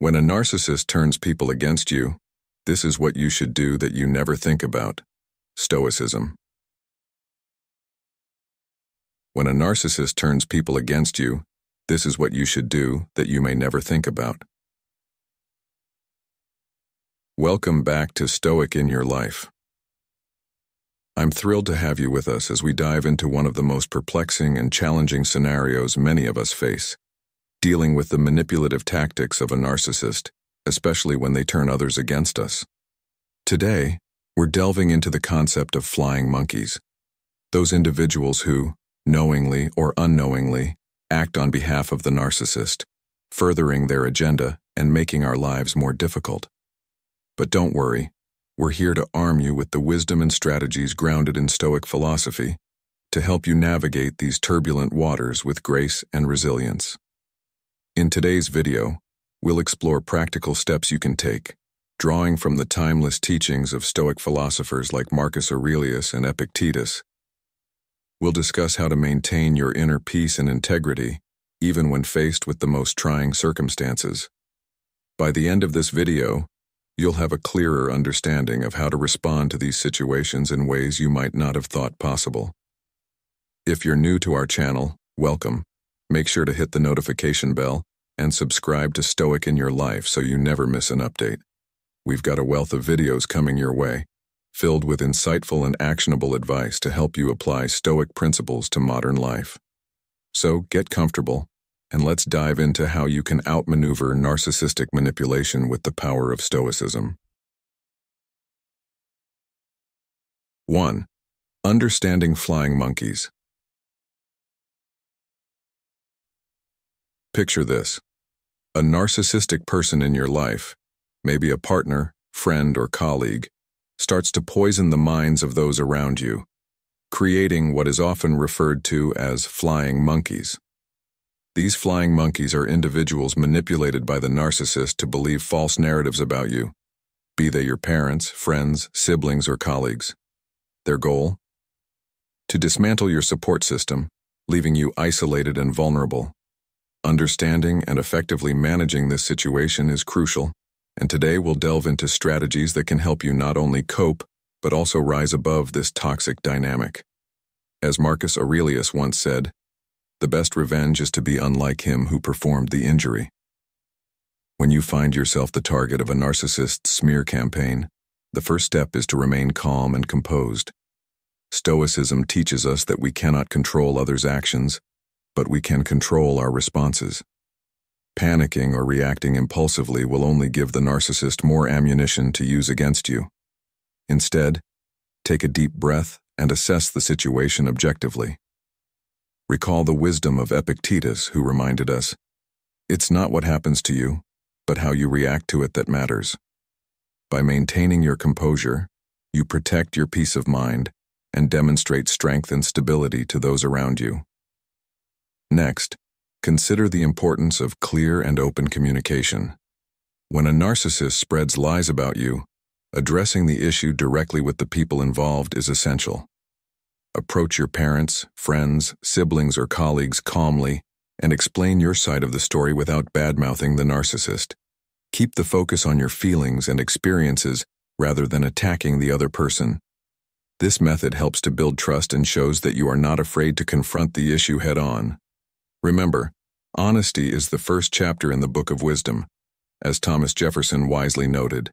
When a narcissist turns people against you, this is what you should do that you never think about. Stoicism. When a narcissist turns people against you, this is what you should do that you may never think about. Welcome back to Stoic in Your Life. I'm thrilled to have you with us as we dive into one of the most perplexing and challenging scenarios many of us face, dealing with the manipulative tactics of a narcissist, especially when they turn others against us. Today, we're delving into the concept of flying monkeys, those individuals who, knowingly or unknowingly, act on behalf of the narcissist, furthering their agenda and making our lives more difficult. But don't worry, we're here to arm you with the wisdom and strategies grounded in Stoic philosophy to help you navigate these turbulent waters with grace and resilience. In today's video, we'll explore practical steps you can take, drawing from the timeless teachings of Stoic philosophers like Marcus Aurelius and Epictetus. We'll discuss how to maintain your inner peace and integrity, even when faced with the most trying circumstances. By the end of this video, you'll have a clearer understanding of how to respond to these situations in ways you might not have thought possible. If you're new to our channel, welcome. Make sure to hit the notification bell and subscribe to Stoic in Your Life so you never miss an update. We've got a wealth of videos coming your way, filled with insightful and actionable advice to help you apply Stoic principles to modern life. So get comfortable, and let's dive into how you can outmaneuver narcissistic manipulation with the power of Stoicism. 1. Understanding flying monkeys. Picture this. A narcissistic person in your life, maybe a partner, friend, or colleague, starts to poison the minds of those around you, creating what is often referred to as flying monkeys. These flying monkeys are individuals manipulated by the narcissist to believe false narratives about you, be they your parents, friends, siblings, or colleagues. Their goal? To dismantle your support system, leaving you isolated and vulnerable. Understanding and effectively managing this situation is crucial, and today we'll delve into strategies that can help you not only cope, but also rise above this toxic dynamic. As Marcus Aurelius once said, "The best revenge is to be unlike him who performed the injury." When you find yourself the target of a narcissist's smear campaign, the first step is to remain calm and composed. Stoicism teaches us that we cannot control others' actions, but we can control our responses. Panicking or reacting impulsively will only give the narcissist more ammunition to use against you. Instead, take a deep breath and assess the situation objectively. Recall the wisdom of Epictetus, who reminded us, "It's not what happens to you, but how you react to it that matters." By maintaining your composure, you protect your peace of mind and demonstrate strength and stability to those around you. Next, consider the importance of clear and open communication. When a narcissist spreads lies about you, addressing the issue directly with the people involved is essential. Approach your parents, friends, siblings, or colleagues calmly and explain your side of the story without badmouthing the narcissist. Keep the focus on your feelings and experiences rather than attacking the other person. This method helps to build trust and shows that you are not afraid to confront the issue head-on. Remember, honesty is the first chapter in the Book of Wisdom. As Thomas Jefferson wisely noted,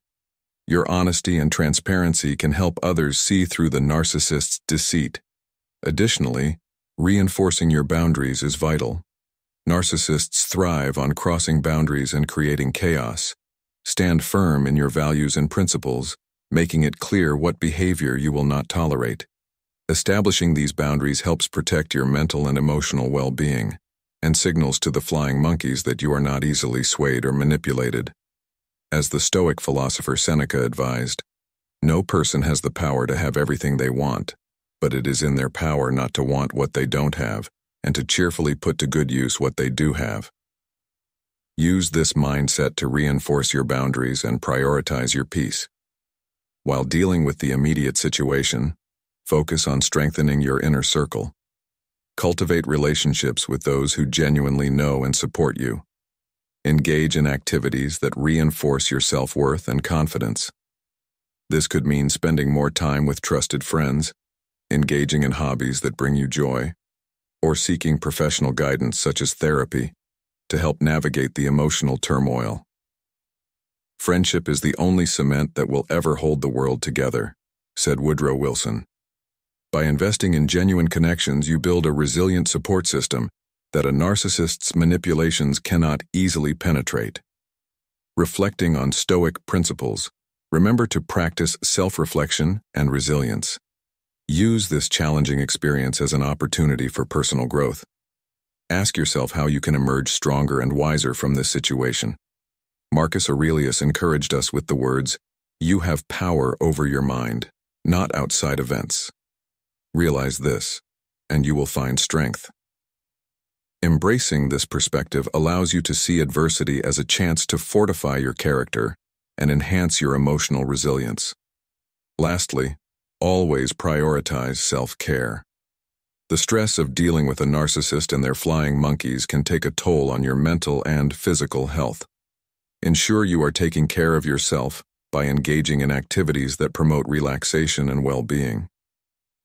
your honesty and transparency can help others see through the narcissist's deceit. Additionally, reinforcing your boundaries is vital. Narcissists thrive on crossing boundaries and creating chaos. Stand firm in your values and principles, making it clear what behavior you will not tolerate. Establishing these boundaries helps protect your mental and emotional well-being, and signals to the flying monkeys that you are not easily swayed or manipulated. As the Stoic philosopher Seneca advised, "No person has the power to have everything they want, but it is in their power not to want what they don't have, and to cheerfully put to good use what they do have." Use this mindset to reinforce your boundaries and prioritize your peace. While dealing with the immediate situation, focus on strengthening your inner circle. Cultivate relationships with those who genuinely know and support you. Engage in activities that reinforce your self-worth and confidence. This could mean spending more time with trusted friends, engaging in hobbies that bring you joy, or seeking professional guidance such as therapy to help navigate the emotional turmoil. Friendship is the only cement that will ever hold the world together, said Woodrow Wilson. By investing in genuine connections, you build a resilient support system that a narcissist's manipulations cannot easily penetrate. Reflecting on Stoic principles, remember to practice self-reflection and resilience. Use this challenging experience as an opportunity for personal growth. Ask yourself how you can emerge stronger and wiser from this situation. Marcus Aurelius encouraged us with the words, "You have power over your mind, not outside events." Realize this, and you will find strength. Embracing this perspective allows you to see adversity as a chance to fortify your character and enhance your emotional resilience. Lastly, always prioritize self-care. The stress of dealing with a narcissist and their flying monkeys can take a toll on your mental and physical health. Ensure you are taking care of yourself by engaging in activities that promote relaxation and well-being.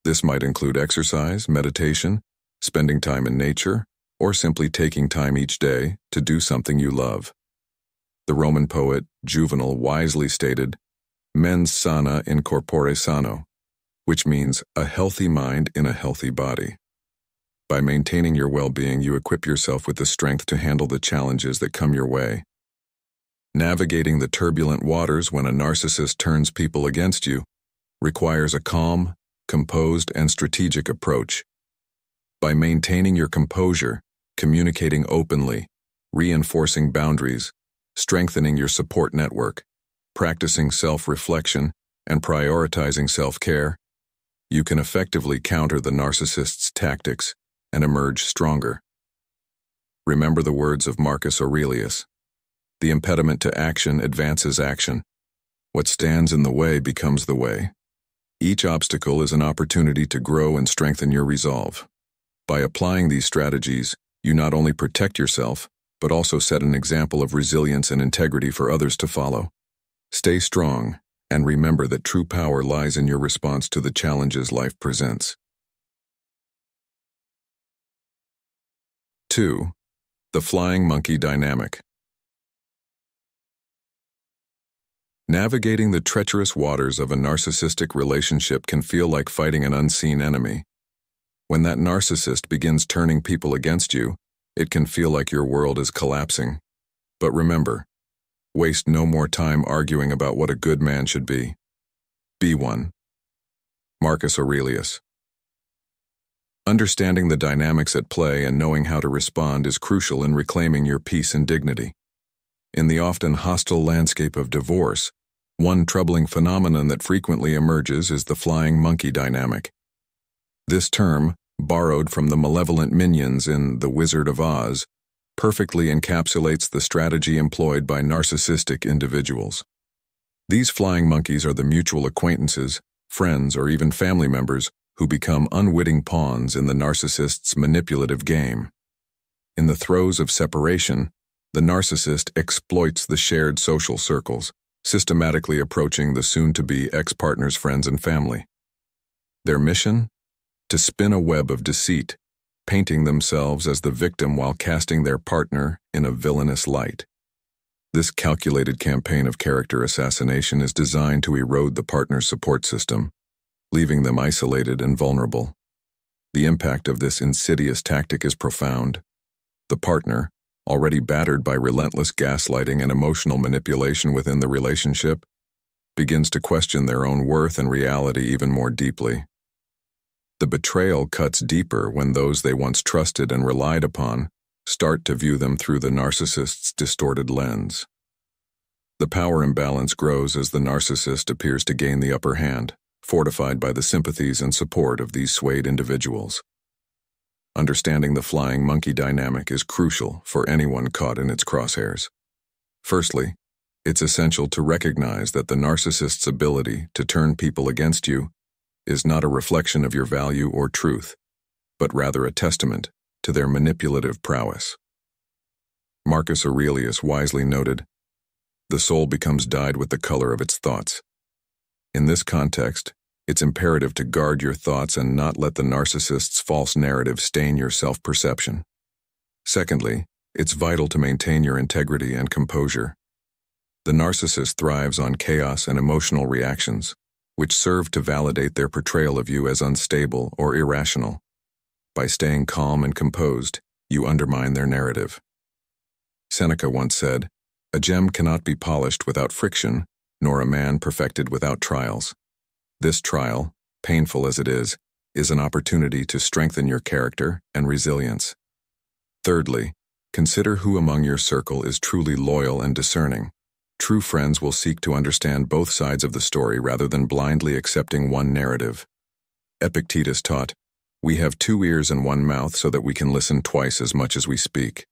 This might include exercise, meditation, spending time in nature, or simply taking time each day to do something you love. The Roman poet Juvenal wisely stated, "Mens sana in corpore sano," which means a healthy mind in a healthy body. By maintaining your well-being, you equip yourself with the strength to handle the challenges that come your way. Navigating the turbulent waters when a narcissist turns people against you requires a calm, composed, and strategic approach. By maintaining your composure, communicating openly, reinforcing boundaries, strengthening your support network, practicing self-reflection, and prioritizing self-care, you can effectively counter the narcissist's tactics and emerge stronger. Remember the words of Marcus Aurelius, "The impediment to action advances action. What stands in the way becomes the way." Each obstacle is an opportunity to grow and strengthen your resolve. By applying these strategies, you not only protect yourself, but also set an example of resilience and integrity for others to follow. Stay strong, and remember that true power lies in your response to the challenges life presents. 2. The flying monkey dynamic. Navigating the treacherous waters of a narcissistic relationship can feel like fighting an unseen enemy. When that narcissist begins turning people against you, it can feel like your world is collapsing. But remember, waste no more time arguing about what a good man should be. Be one. Marcus Aurelius. Understanding the dynamics at play and knowing how to respond is crucial in reclaiming your peace and dignity. In the often hostile landscape of divorce, one troubling phenomenon that frequently emerges is the flying monkey dynamic. This term, borrowed from the malevolent minions in The Wizard of Oz, perfectly encapsulates the strategy employed by narcissistic individuals. These flying monkeys are the mutual acquaintances, friends, or even family members who become unwitting pawns in the narcissist's manipulative game. In the throes of separation, the narcissist exploits the shared social circles, systematically approaching the soon-to-be ex-partner's friends and family. Their mission? To spin a web of deceit, painting themselves as the victim while casting their partner in a villainous light. This calculated campaign of character assassination is designed to erode the partner's support system, leaving them isolated and vulnerable. The impact of this insidious tactic is profound. The partner, already battered by relentless gaslighting and emotional manipulation within the relationship, begins to question their own worth and reality even more deeply. The betrayal cuts deeper when those they once trusted and relied upon start to view them through the narcissist's distorted lens. The power imbalance grows as the narcissist appears to gain the upper hand, fortified by the sympathies and support of these swayed individuals. Understanding the flying monkey dynamic is crucial for anyone caught in its crosshairs. Firstly, it's essential to recognize that the narcissist's ability to turn people against you is not a reflection of your value or truth, but rather a testament to their manipulative prowess. Marcus Aurelius wisely noted, "The soul becomes dyed with the color of its thoughts." In this context, it's imperative to guard your thoughts and not let the narcissist's false narrative stain your self-perception. Secondly, it's vital to maintain your integrity and composure. The narcissist thrives on chaos and emotional reactions, which serve to validate their portrayal of you as unstable or irrational. By staying calm and composed, you undermine their narrative. Seneca once said, "A gem cannot be polished without friction, nor a man perfected without trials." This trial, painful as it is an opportunity to strengthen your character and resilience. Thirdly, consider who among your circle is truly loyal and discerning. True friends will seek to understand both sides of the story rather than blindly accepting one narrative. Epictetus taught, "We have two ears and one mouth so that we can listen twice as much as we speak."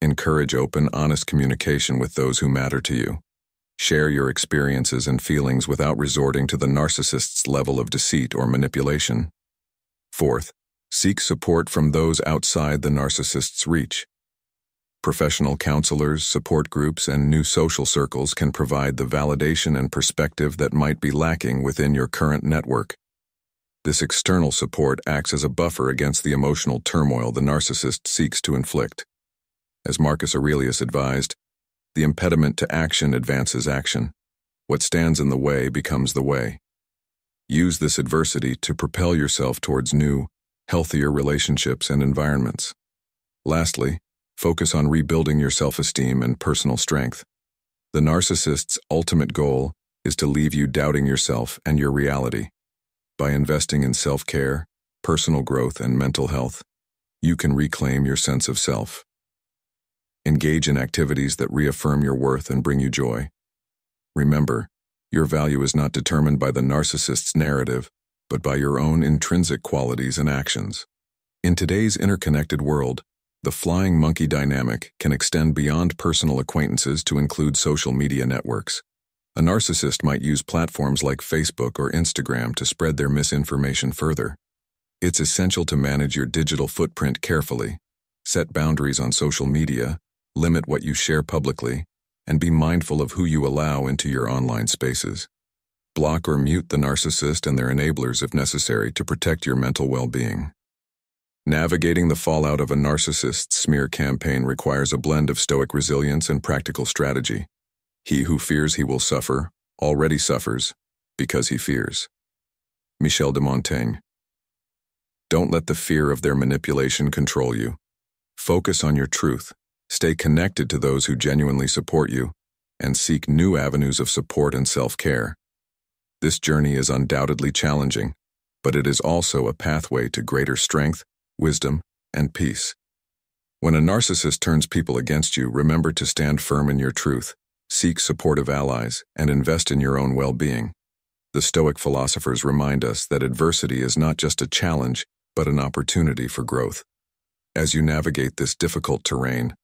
Encourage open, honest communication with those who matter to you. Share your experiences and feelings without resorting to the narcissist's level of deceit or manipulation. Fourth, seek support from those outside the narcissist's reach. Professional counselors, support groups, and new social circles can provide the validation and perspective that might be lacking within your current network. This external support acts as a buffer against the emotional turmoil the narcissist seeks to inflict. As Marcus Aurelius advised, "The impediment to action advances action. What stands in the way becomes the way." Use this adversity to propel yourself towards new, healthier relationships and environments. Lastly, focus on rebuilding your self-esteem and personal strength. The narcissist's ultimate goal is to leave you doubting yourself and your reality. By investing in self-care, personal growth, and mental health, you can reclaim your sense of self. Engage in activities that reaffirm your worth and bring you joy. Remember, your value is not determined by the narcissist's narrative, but by your own intrinsic qualities and actions. In today's interconnected world, the flying monkey dynamic can extend beyond personal acquaintances to include social media networks. A narcissist might use platforms like Facebook or Instagram to spread their misinformation further. It's essential to manage your digital footprint carefully, set boundaries on social media, limit what you share publicly, and be mindful of who you allow into your online spaces. Block or mute the narcissist and their enablers if necessary to protect your mental well-being. Navigating the fallout of a narcissist's smear campaign requires a blend of stoic resilience and practical strategy. He who fears he will suffer already suffers because he fears. Michel de Montaigne. Don't let the fear of their manipulation control you. Focus on your truth, stay connected to those who genuinely support you, and seek new avenues of support and self-care. This journey is undoubtedly challenging, but it is also a pathway to greater strength, wisdom, and peace. When a narcissist turns people against you, remember to stand firm in your truth, seek supportive allies, and invest in your own well-being. The Stoic philosophers remind us that adversity is not just a challenge, but an opportunity for growth. As you navigate this difficult terrain,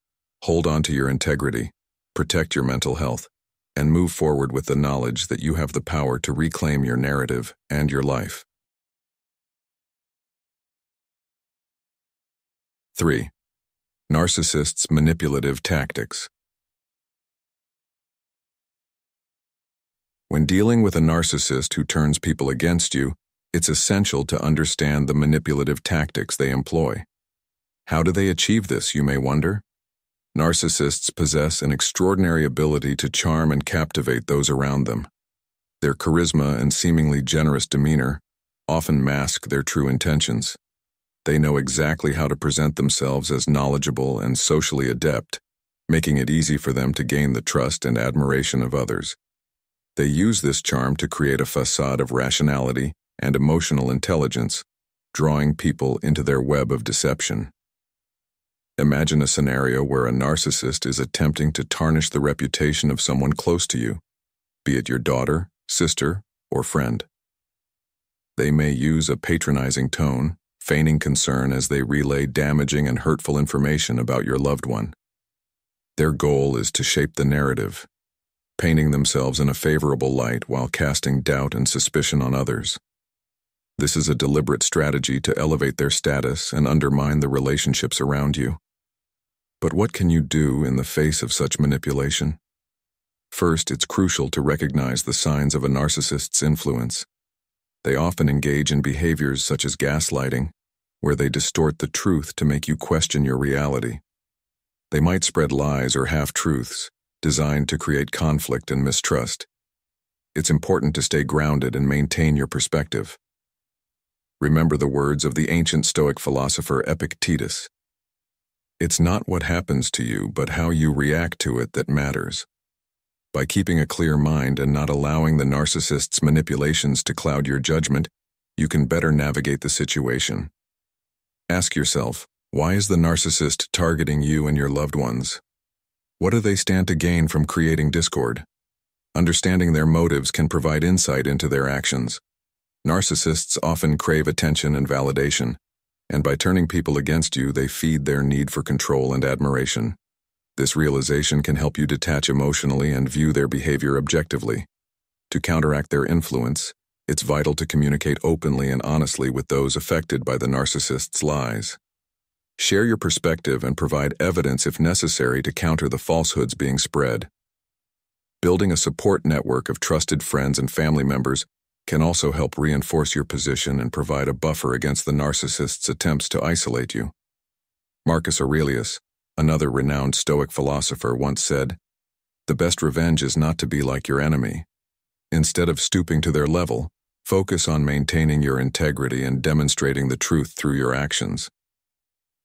hold on to your integrity, protect your mental health, and move forward with the knowledge that you have the power to reclaim your narrative and your life. 3. Narcissists' manipulative tactics. When dealing with a narcissist who turns people against you, it's essential to understand the manipulative tactics they employ. How do they achieve this, you may wonder? Narcissists possess an extraordinary ability to charm and captivate those around them. Their charisma and seemingly generous demeanor often mask their true intentions. They know exactly how to present themselves as knowledgeable and socially adept, making it easy for them to gain the trust and admiration of others. They use this charm to create a facade of rationality and emotional intelligence, drawing people into their web of deception. Imagine a scenario where a narcissist is attempting to tarnish the reputation of someone close to you, be it your daughter, sister, or friend. They may use a patronizing tone, feigning concern as they relay damaging and hurtful information about your loved one. Their goal is to shape the narrative, painting themselves in a favorable light while casting doubt and suspicion on others. This is a deliberate strategy to elevate their status and undermine the relationships around you. But what can you do in the face of such manipulation? First, it's crucial to recognize the signs of a narcissist's influence. They often engage in behaviors such as gaslighting, where they distort the truth to make you question your reality. They might spread lies or half-truths, designed to create conflict and mistrust. It's important to stay grounded and maintain your perspective. Remember the words of the ancient Stoic philosopher Epictetus. It's not what happens to you, but how you react to it that matters. By keeping a clear mind and not allowing the narcissist's manipulations to cloud your judgment, you can better navigate the situation. Ask yourself, why is the narcissist targeting you and your loved ones? What do they stand to gain from creating discord? Understanding their motives can provide insight into their actions. Narcissists often crave attention and validation, and by turning people against you, they feed their need for control and admiration. This realization can help you detach emotionally and view their behavior objectively. To counteract their influence, it's vital to communicate openly and honestly with those affected by the narcissist's lies. Share your perspective and provide evidence if necessary to counter the falsehoods being spread. Building a support network of trusted friends and family members can also help reinforce your position and provide a buffer against the narcissist's attempts to isolate you. Marcus Aurelius, another renowned Stoic philosopher, once said, "The best revenge is not to be like your enemy. Instead of stooping to their level, focus on maintaining your integrity and demonstrating the truth through your actions."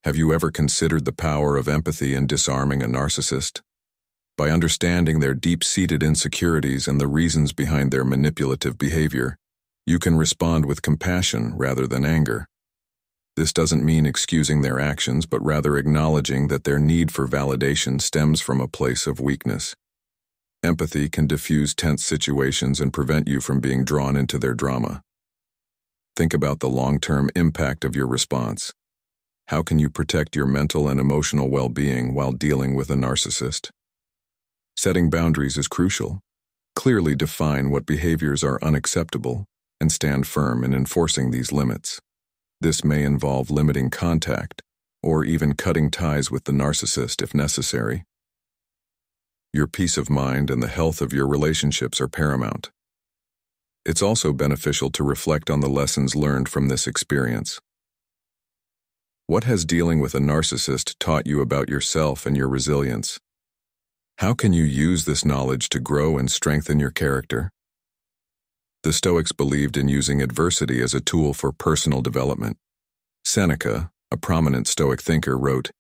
Have you ever considered the power of empathy in disarming a narcissist? By understanding their deep-seated insecurities and the reasons behind their manipulative behavior, you can respond with compassion rather than anger. This doesn't mean excusing their actions, but rather acknowledging that their need for validation stems from a place of weakness. Empathy can diffuse tense situations and prevent you from being drawn into their drama. Think about the long-term impact of your response. How can you protect your mental and emotional well-being while dealing with a narcissist? Setting boundaries is crucial. Clearly define what behaviors are unacceptable and stand firm in enforcing these limits. This may involve limiting contact or even cutting ties with the narcissist if necessary. Your peace of mind and the health of your relationships are paramount. It's also beneficial to reflect on the lessons learned from this experience. What has dealing with a narcissist taught you about yourself and your resilience? How can you use this knowledge to grow and strengthen your character? The Stoics believed in using adversity as a tool for personal development. Seneca, a prominent Stoic thinker, wrote,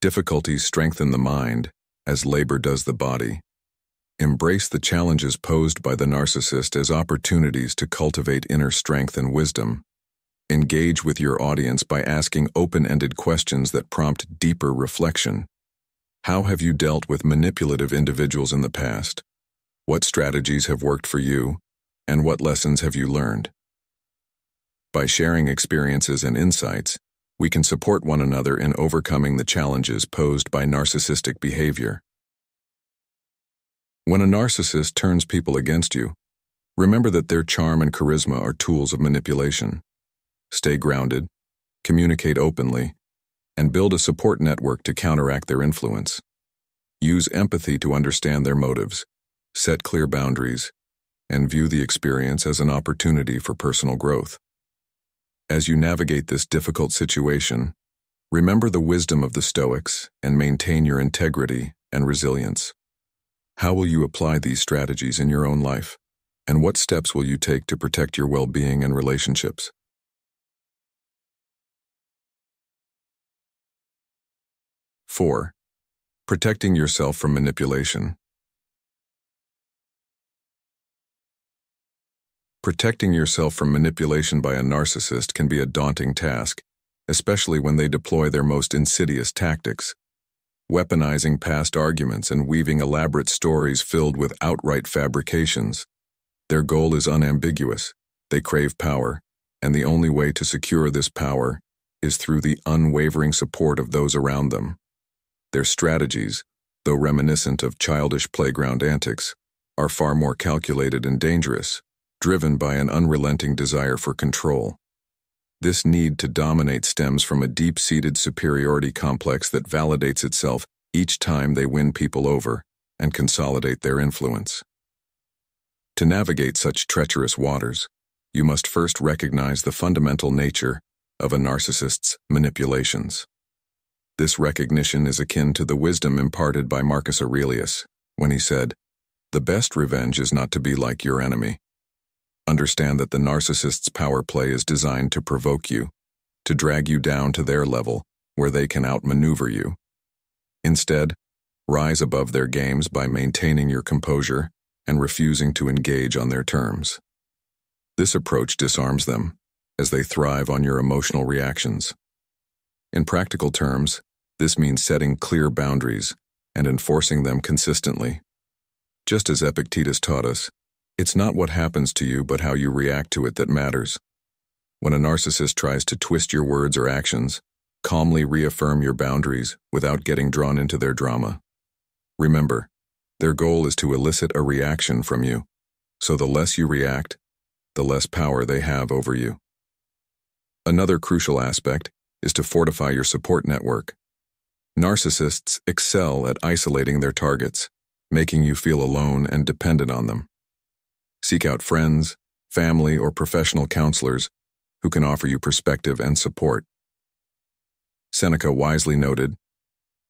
"Difficulties strengthen the mind, as labor does the body." Embrace the challenges posed by the narcissist as opportunities to cultivate inner strength and wisdom. Engage with your audience by asking open-ended questions that prompt deeper reflection. How have you dealt with manipulative individuals in the past? What strategies have worked for you, and what lessons have you learned? By sharing experiences and insights, we can support one another in overcoming the challenges posed by narcissistic behavior. When a narcissist turns people against you, remember that their charm and charisma are tools of manipulation. Stay grounded, communicate openly, and build a support network to counteract their influence. Use empathy to understand their motives, set clear boundaries, and view the experience as an opportunity for personal growth. As you navigate this difficult situation, remember the wisdom of the Stoics and maintain your integrity and resilience. How will you apply these strategies in your own life, and what steps will you take to protect your well-being and relationships? Four, protecting yourself from manipulation. Protecting yourself from manipulation by a narcissist can be a daunting task, especially when they deploy their most insidious tactics. Weaponizing past arguments and weaving elaborate stories filled with outright fabrications. Their goal is unambiguous. They crave power, and the only way to secure this power is through the unwavering support of those around them. Their strategies, though reminiscent of childish playground antics, are far more calculated and dangerous, driven by an unrelenting desire for control. This need to dominate stems from a deep-seated superiority complex that validates itself Each time they win people over and consolidate their influence. To navigate such treacherous waters, you must first recognize the fundamental nature of a narcissist's manipulations. This recognition is akin to the wisdom imparted by Marcus Aurelius when he said, "The best revenge is not to be like your enemy." Understand that the narcissist's power play is designed to provoke you, to drag you down to their level where they can outmaneuver you. Instead, rise above their games by maintaining your composure and refusing to engage on their terms. This approach disarms them, as they thrive on your emotional reactions. In practical terms, this means setting clear boundaries and enforcing them consistently. Just as Epictetus taught us, it's not what happens to you but how you react to it that matters. When a narcissist tries to twist your words or actions, calmly reaffirm your boundaries without getting drawn into their drama. Remember, their goal is to elicit a reaction from you, so the less you react, the less power they have over you. Another crucial aspect is to fortify your support network. Narcissists excel at isolating their targets, making you feel alone and dependent on them. Seek out friends, family, or professional counselors who can offer you perspective and support. Seneca wisely noted,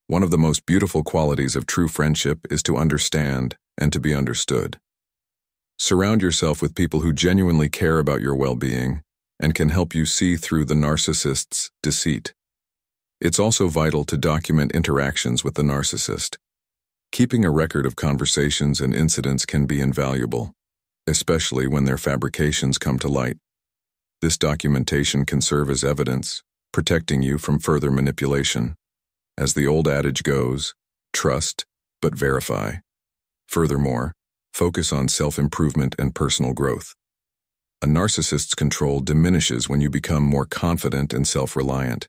"One of the most beautiful qualities of true friendship is to understand and to be understood." Surround yourself with people who genuinely care about your well-being and can help you see through the narcissist's deceit. It's also vital to document interactions with the narcissist. Keeping a record of conversations and incidents can be invaluable, especially when their fabrications come to light. This documentation can serve as evidence, protecting you from further manipulation. As the old adage goes, trust, but verify. Furthermore, focus on self-improvement and personal growth. A narcissist's control diminishes when you become more confident and self-reliant.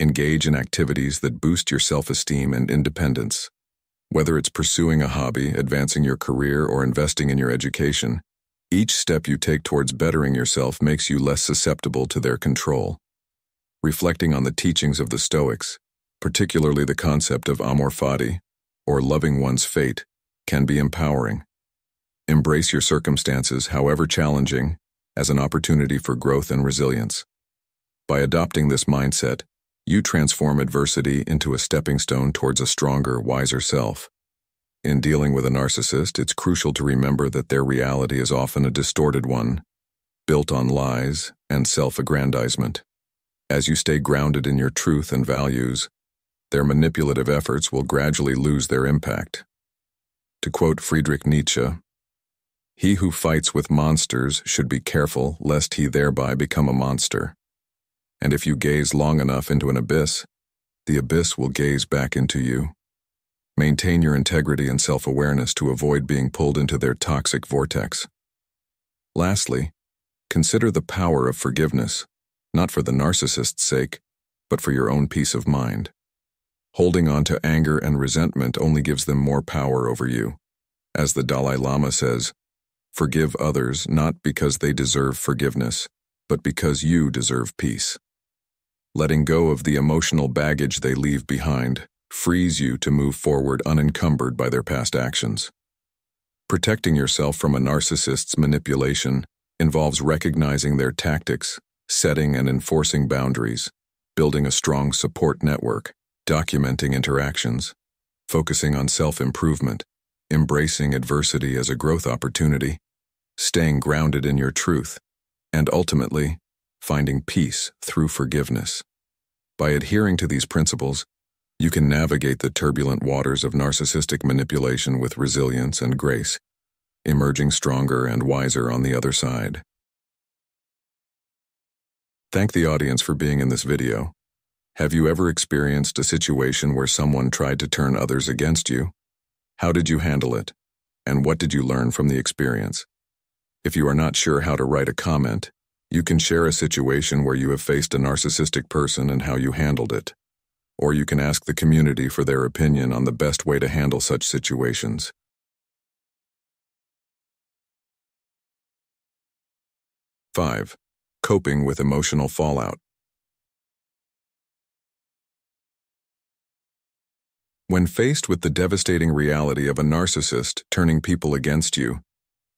Engage in activities that boost your self-esteem and independence. Whether it's pursuing a hobby, advancing your career, or investing in your education, each step you take towards bettering yourself makes you less susceptible to their control. Reflecting on the teachings of the Stoics, particularly the concept of amor fati, or loving one's fate, can be empowering. Embrace your circumstances, however challenging, as an opportunity for growth and resilience. By adopting this mindset, you transform adversity into a stepping stone towards a stronger, wiser self. In dealing with a narcissist, it's crucial to remember that their reality is often a distorted one, built on lies and self-aggrandizement. As you stay grounded in your truth and values, their manipulative efforts will gradually lose their impact. To quote Friedrich Nietzsche, "He who fights with monsters should be careful lest he thereby become a monster. And if you gaze long enough into an abyss, the abyss will gaze back into you." Maintain your integrity and self-awareness to avoid being pulled into their toxic vortex. Lastly, consider the power of forgiveness, not for the narcissist's sake, but for your own peace of mind. Holding on to anger and resentment only gives them more power over you. As the Dalai Lama says, "Forgive others not because they deserve forgiveness, but because you deserve peace." Letting go of the emotional baggage they leave behind frees you to move forward unencumbered by their past actions. Protecting yourself from a narcissist's manipulation involves recognizing their tactics, setting and enforcing boundaries, building a strong support network, documenting interactions, focusing on self-improvement, embracing adversity as a growth opportunity, staying grounded in your truth, and ultimately, finding peace through forgiveness. By adhering to these principles, you can navigate the turbulent waters of narcissistic manipulation with resilience and grace, emerging stronger and wiser on the other side. Thank the audience for being in this video. Have you ever experienced a situation where someone tried to turn others against you? How did you handle it? And what did you learn from the experience? If you are not sure how to write a comment, you can share a situation where you have faced a narcissistic person and how you handled it. Or you can ask the community for their opinion on the best way to handle such situations. Five, coping with emotional fallout. When faced with the devastating reality of a narcissist turning people against you,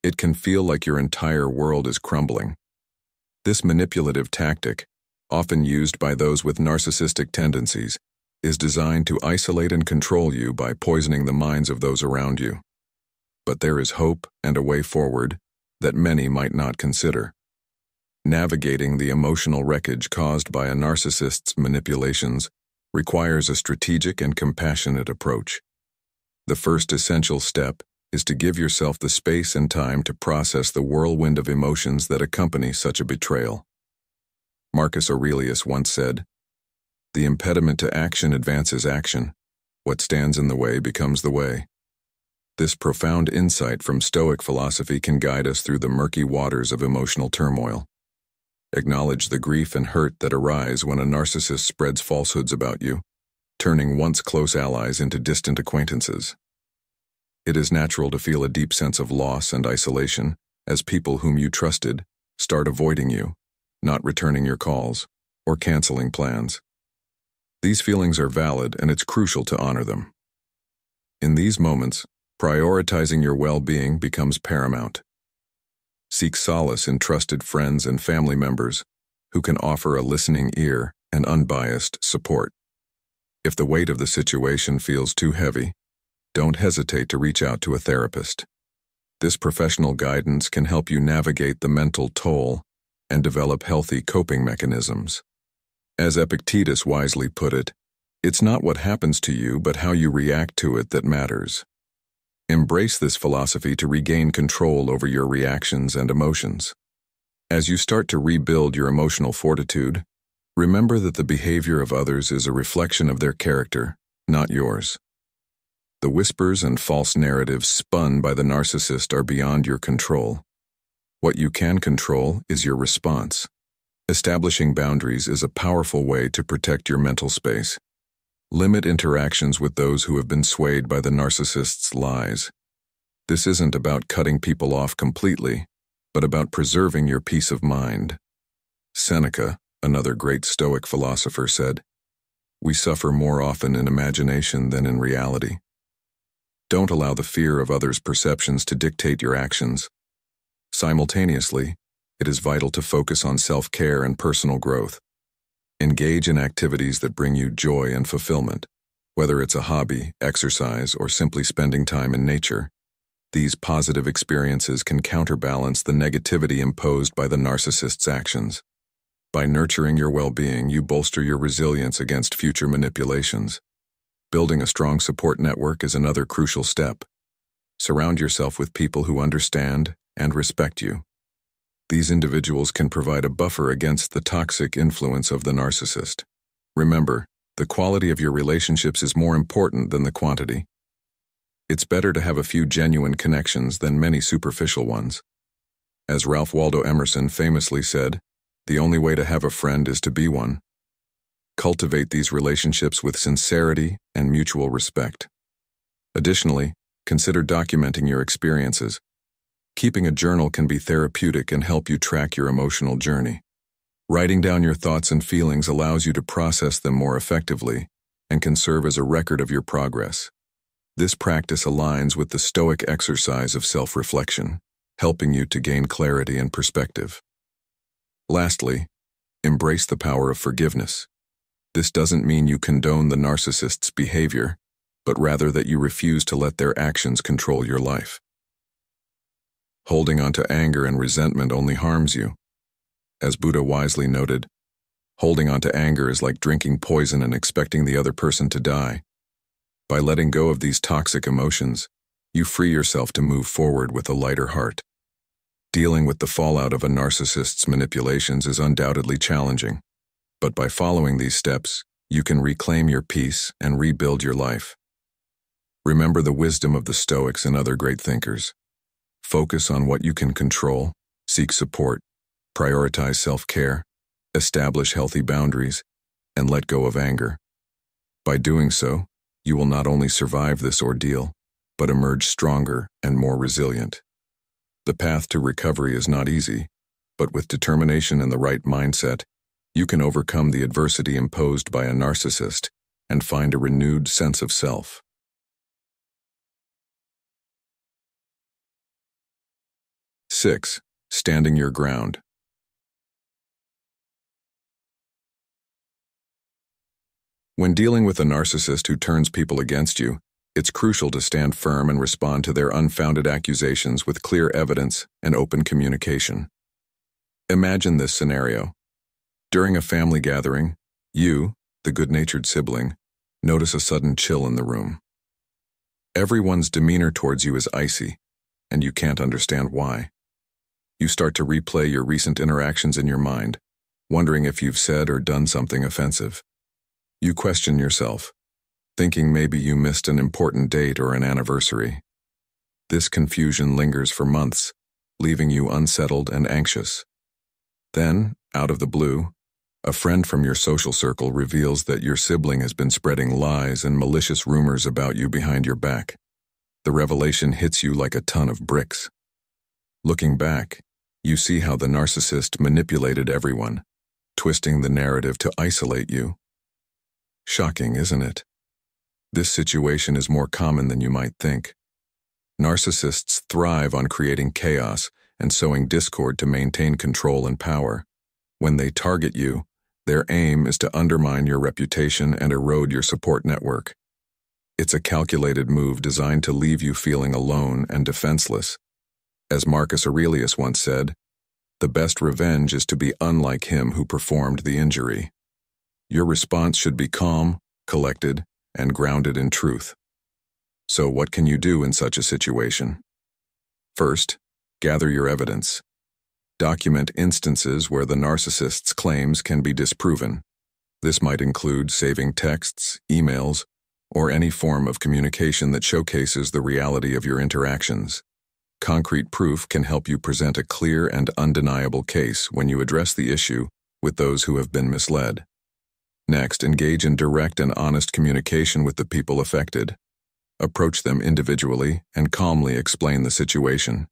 it can feel like your entire world is crumbling. This manipulative tactic, often used by those with narcissistic tendencies, is designed to isolate and control you by poisoning the minds of those around you. But there is hope and a way forward that many might not consider. Navigating the emotional wreckage caused by a narcissist's manipulations requires a strategic and compassionate approach. The first essential step is to give yourself the space and time to process the whirlwind of emotions that accompany such a betrayal. Marcus Aurelius once said, "The impediment to action advances action. What stands in the way becomes the way." This profound insight from Stoic philosophy can guide us through the murky waters of emotional turmoil. Acknowledge the grief and hurt that arise when a narcissist spreads falsehoods about you, turning once close allies into distant acquaintances. It is natural to feel a deep sense of loss and isolation as people whom you trusted start avoiding you, not returning your calls, or canceling plans. These feelings are valid, and it's crucial to honor them. In these moments, prioritizing your well-being becomes paramount. Seek solace in trusted friends and family members who can offer a listening ear and unbiased support. If the weight of the situation feels too heavy, don't hesitate to reach out to a therapist. This professional guidance can help you navigate the mental toll and develop healthy coping mechanisms. As Epictetus wisely put it, "It's not what happens to you, but how you react to it that matters." Embrace this philosophy to regain control over your reactions and emotions. As you start to rebuild your emotional fortitude, remember that the behavior of others is a reflection of their character, not yours. The whispers and false narratives spun by the narcissist are beyond your control. What you can control is your response. Establishing boundaries is a powerful way to protect your mental space. Limit interactions with those who have been swayed by the narcissist's lies. This isn't about cutting people off completely, but about preserving your peace of mind. Seneca, another great Stoic philosopher, said, "We suffer more often in imagination than in reality." Don't allow the fear of others' perceptions to dictate your actions. Simultaneously, it is vital to focus on self-care and personal growth. Engage in activities that bring you joy and fulfillment, whether it's a hobby, exercise, or simply spending time in nature. These positive experiences can counterbalance the negativity imposed by the narcissist's actions. By nurturing your well-being, you bolster your resilience against future manipulations. Building a strong support network is another crucial step. Surround yourself with people who understand and respect you. These individuals can provide a buffer against the toxic influence of the narcissist. Remember, the quality of your relationships is more important than the quantity. It's better to have a few genuine connections than many superficial ones. As Ralph Waldo Emerson famously said, "The only way to have a friend is to be one." Cultivate these relationships with sincerity and mutual respect. Additionally, consider documenting your experiences. Keeping a journal can be therapeutic and help you track your emotional journey. Writing down your thoughts and feelings allows you to process them more effectively and can serve as a record of your progress. This practice aligns with the Stoic exercise of self-reflection, helping you to gain clarity and perspective. Lastly, embrace the power of forgiveness. This doesn't mean you condone the narcissist's behavior, but rather that you refuse to let their actions control your life. Holding on to anger and resentment only harms you. As Buddha wisely noted, holding on to anger is like drinking poison and expecting the other person to die. By letting go of these toxic emotions, you free yourself to move forward with a lighter heart. Dealing with the fallout of a narcissist's manipulations is undoubtedly challenging, but by following these steps, you can reclaim your peace and rebuild your life. Remember the wisdom of the Stoics and other great thinkers. Focus on what you can control, seek support, prioritize self-care, establish healthy boundaries, and let go of anger. By doing so, you will not only survive this ordeal, but emerge stronger and more resilient. The path to recovery is not easy, but with determination and the right mindset, you can overcome the adversity imposed by a narcissist and find a renewed sense of self. Six, standing your ground. When dealing with a narcissist who turns people against you, it's crucial to stand firm and respond to their unfounded accusations with clear evidence and open communication. Imagine this scenario. During a family gathering, you, the good-natured sibling, notice a sudden chill in the room. Everyone's demeanor towards you is icy, and you can't understand why. You start to replay your recent interactions in your mind, wondering if you've said or done something offensive. You question yourself, thinking maybe you missed an important date or an anniversary. This confusion lingers for months, leaving you unsettled and anxious. Then, out of the blue, a friend from your social circle reveals that your sibling has been spreading lies and malicious rumors about you behind your back. The revelation hits you like a ton of bricks. Looking back, you see how the narcissist manipulated everyone, twisting the narrative to isolate you. Shocking, isn't it? This situation is more common than you might think. Narcissists thrive on creating chaos and sowing discord to maintain control and power. When they target you, their aim is to undermine your reputation and erode your support network. It's a calculated move designed to leave you feeling alone and defenseless. As Marcus Aurelius once said, "The best revenge is to be unlike him who performed the injury." Your response should be calm, collected, and grounded in truth. So what can you do in such a situation? First, gather your evidence. Document instances where the narcissist's claims can be disproven. This might include saving texts, emails, or any form of communication that showcases the reality of your interactions. Concrete proof can help you present a clear and undeniable case when you address the issue with those who have been misled. Next, engage in direct and honest communication with the people affected. Approach them individually and calmly explain the situation.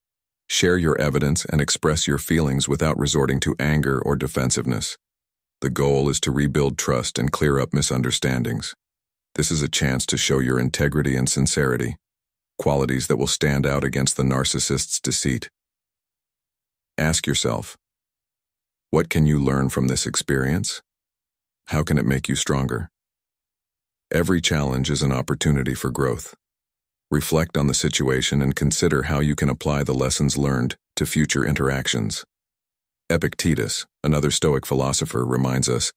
Share your evidence and express your feelings without resorting to anger or defensiveness. The goal is to rebuild trust and clear up misunderstandings. This is a chance to show your integrity and sincerity, qualities that will stand out against the narcissist's deceit. Ask yourself, what can you learn from this experience? How can it make you stronger? Every challenge is an opportunity for growth. Reflect on the situation and consider how you can apply the lessons learned to future interactions. Epictetus, another Stoic philosopher, reminds us,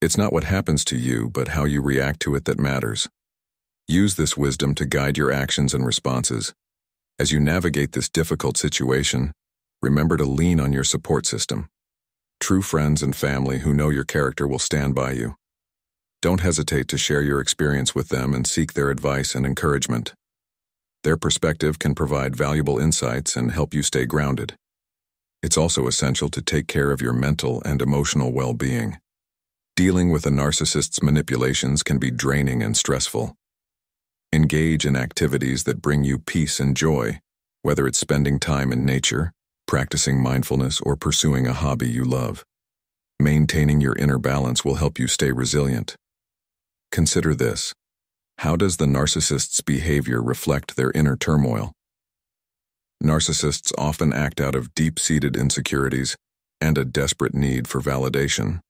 "It's not what happens to you, but how you react to it that matters." Use this wisdom to guide your actions and responses. As you navigate this difficult situation, remember to lean on your support system. True friends and family who know your character will stand by you. Don't hesitate to share your experience with them and seek their advice and encouragement. Their perspective can provide valuable insights and help you stay grounded. It's also essential to take care of your mental and emotional well-being. Dealing with a narcissist's manipulations can be draining and stressful. Engage in activities that bring you peace and joy, whether it's spending time in nature, practicing mindfulness, or pursuing a hobby you love. Maintaining your inner balance will help you stay resilient. Consider this. How does the narcissist's behavior reflect their inner turmoil? Narcissists often act out of deep-seated insecurities and a desperate need for validation.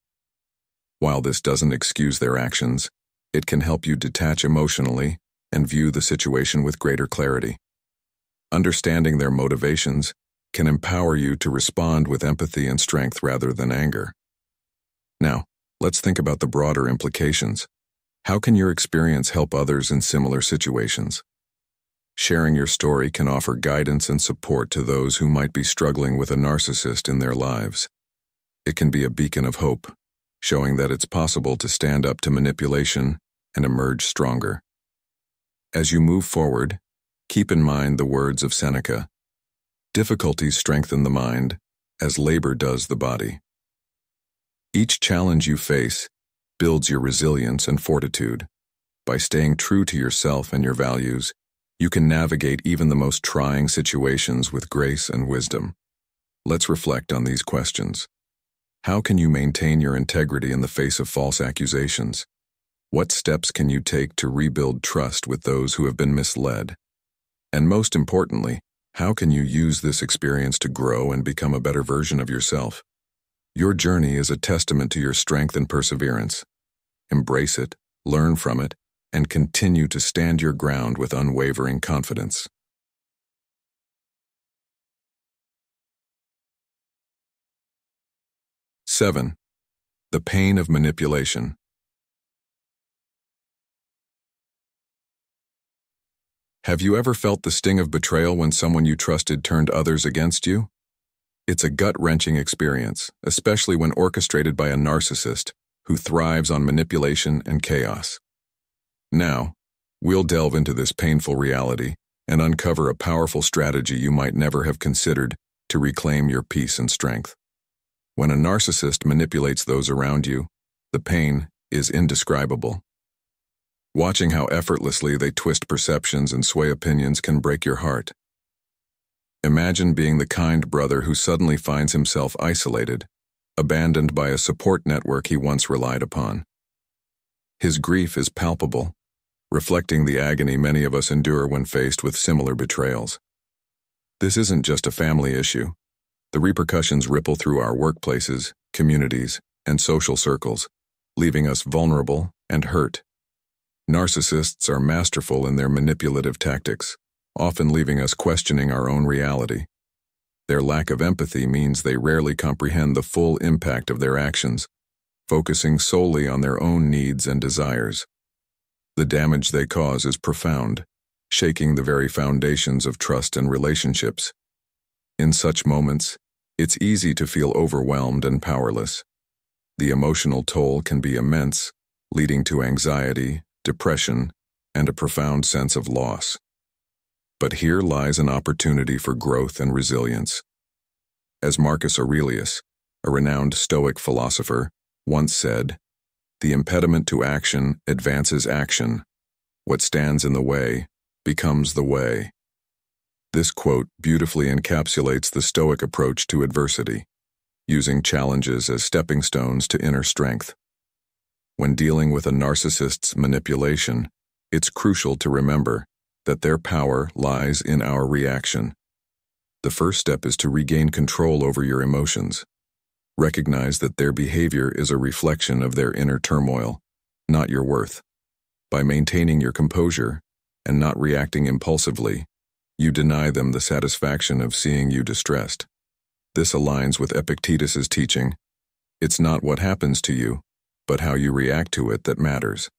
While this doesn't excuse their actions, it can help you detach emotionally and view the situation with greater clarity. Understanding their motivations can empower you to respond with empathy and strength rather than anger. Now, let's think about the broader implications. How can your experience help others in similar situations? Sharing your story can offer guidance and support to those who might be struggling with a narcissist in their lives. It can be a beacon of hope, showing that it's possible to stand up to manipulation and emerge stronger. As you move forward, keep in mind the words of Seneca, "Difficulties strengthen the mind, as labor does the body." Each challenge you face builds your resilience and fortitude. By staying true to yourself and your values, you can navigate even the most trying situations with grace and wisdom. Let's reflect on these questions. How can you maintain your integrity in the face of false accusations? What steps can you take to rebuild trust with those who have been misled? And most importantly, how can you use this experience to grow and become a better version of yourself? Your journey is a testament to your strength and perseverance. Embrace it, learn from it, and continue to stand your ground with unwavering confidence. Seven, the pain of manipulation. Have you ever felt the sting of betrayal when someone you trusted turned others against you? It's a gut-wrenching experience, especially when orchestrated by a narcissist who thrives on manipulation and chaos. Now, we'll delve into this painful reality and uncover a powerful strategy you might never have considered to reclaim your peace and strength. When a narcissist manipulates those around you, the pain is indescribable. Watching how effortlessly they twist perceptions and sway opinions can break your heart. Imagine being the kind brother who suddenly finds himself isolated, abandoned by a support network he once relied upon. His grief is palpable, reflecting the agony many of us endure when faced with similar betrayals. This isn't just a family issue. The repercussions ripple through our workplaces, communities, and social circles, leaving us vulnerable and hurt. Narcissists are masterful in their manipulative tactics, often leaving us questioning our own reality. Their lack of empathy means they rarely comprehend the full impact of their actions, focusing solely on their own needs and desires. The damage they cause is profound, shaking the very foundations of trust and relationships. In such moments, it's easy to feel overwhelmed and powerless. The emotional toll can be immense, leading to anxiety, depression, and a profound sense of loss. But here lies an opportunity for growth and resilience. As Marcus Aurelius, a renowned Stoic philosopher, once said, "The impediment to action advances action. What stands in the way becomes the way." This quote beautifully encapsulates the Stoic approach to adversity, using challenges as stepping stones to inner strength. When dealing with a narcissist's manipulation, it's crucial to remember that their power lies in our reaction. The first step is to regain control over your emotions. Recognize that their behavior is a reflection of their inner turmoil, not your worth. By maintaining your composure and not reacting impulsively, you deny them the satisfaction of seeing you distressed. This aligns with Epictetus's teaching. It's not what happens to you, but how you react to it that matters.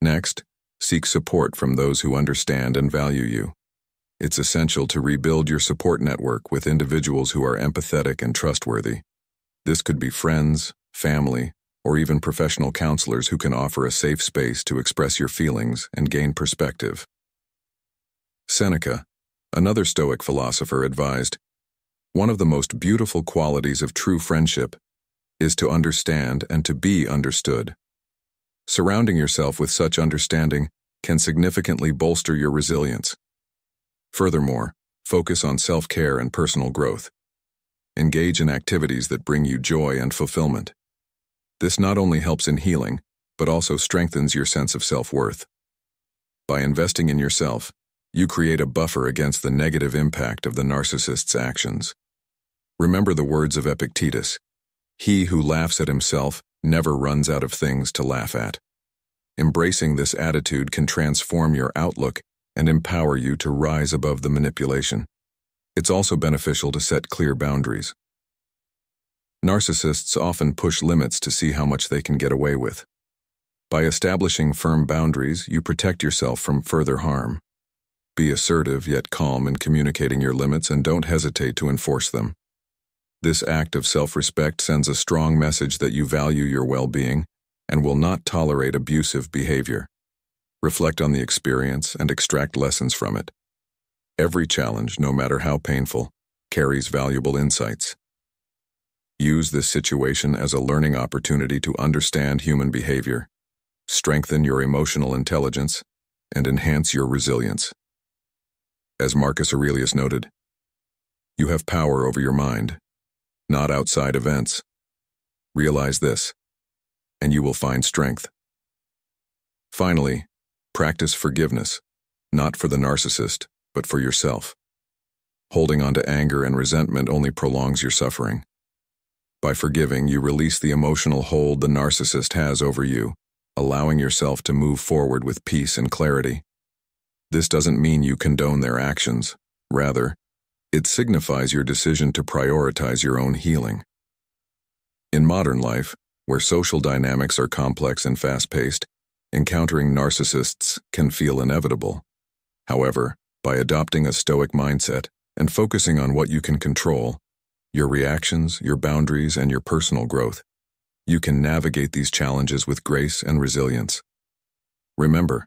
Next, seek support from those who understand and value you. It's essential to rebuild your support network with individuals who are empathetic and trustworthy. This could be friends, family, or even professional counselors who can offer a safe space to express your feelings and gain perspective. Seneca, another Stoic philosopher, advised, "One of the most beautiful qualities of true friendship is to understand and to be understood." Surrounding yourself with such understanding can significantly bolster your resilience. Furthermore, focus on self-care and personal growth. Engage in activities that bring you joy and fulfillment. This not only helps in healing, but also strengthens your sense of self-worth. By investing in yourself, you create a buffer against the negative impact of the narcissist's actions. Remember the words of Epictetus, "He who laughs at himself never runs out of things to laugh at." Embracing this attitude can transform your outlook and empower you to rise above the manipulation. It's also beneficial to set clear boundaries. Narcissists often push limits to see how much they can get away with. By establishing firm boundaries, you protect yourself from further harm. Be assertive yet calm in communicating your limits and don't hesitate to enforce them. This act of self-respect sends a strong message that you value your well-being and will not tolerate abusive behavior. Reflect on the experience and extract lessons from it. Every challenge, no matter how painful, carries valuable insights. Use this situation as a learning opportunity to understand human behavior, strengthen your emotional intelligence, and enhance your resilience. As Marcus Aurelius noted, "You have power over your mind, not outside events. Realize this, and you will find strength." Finally, practice forgiveness, not for the narcissist, but for yourself. Holding on to anger and resentment only prolongs your suffering. By forgiving, you release the emotional hold the narcissist has over you, allowing yourself to move forward with peace and clarity. This doesn't mean you condone their actions. Rather, it signifies your decision to prioritize your own healing. In modern life, where social dynamics are complex and fast-paced, encountering narcissists can feel inevitable. However, by adopting a stoic mindset and focusing on what you can control, your reactions, your boundaries, and your personal growth, you can navigate these challenges with grace and resilience. Remember,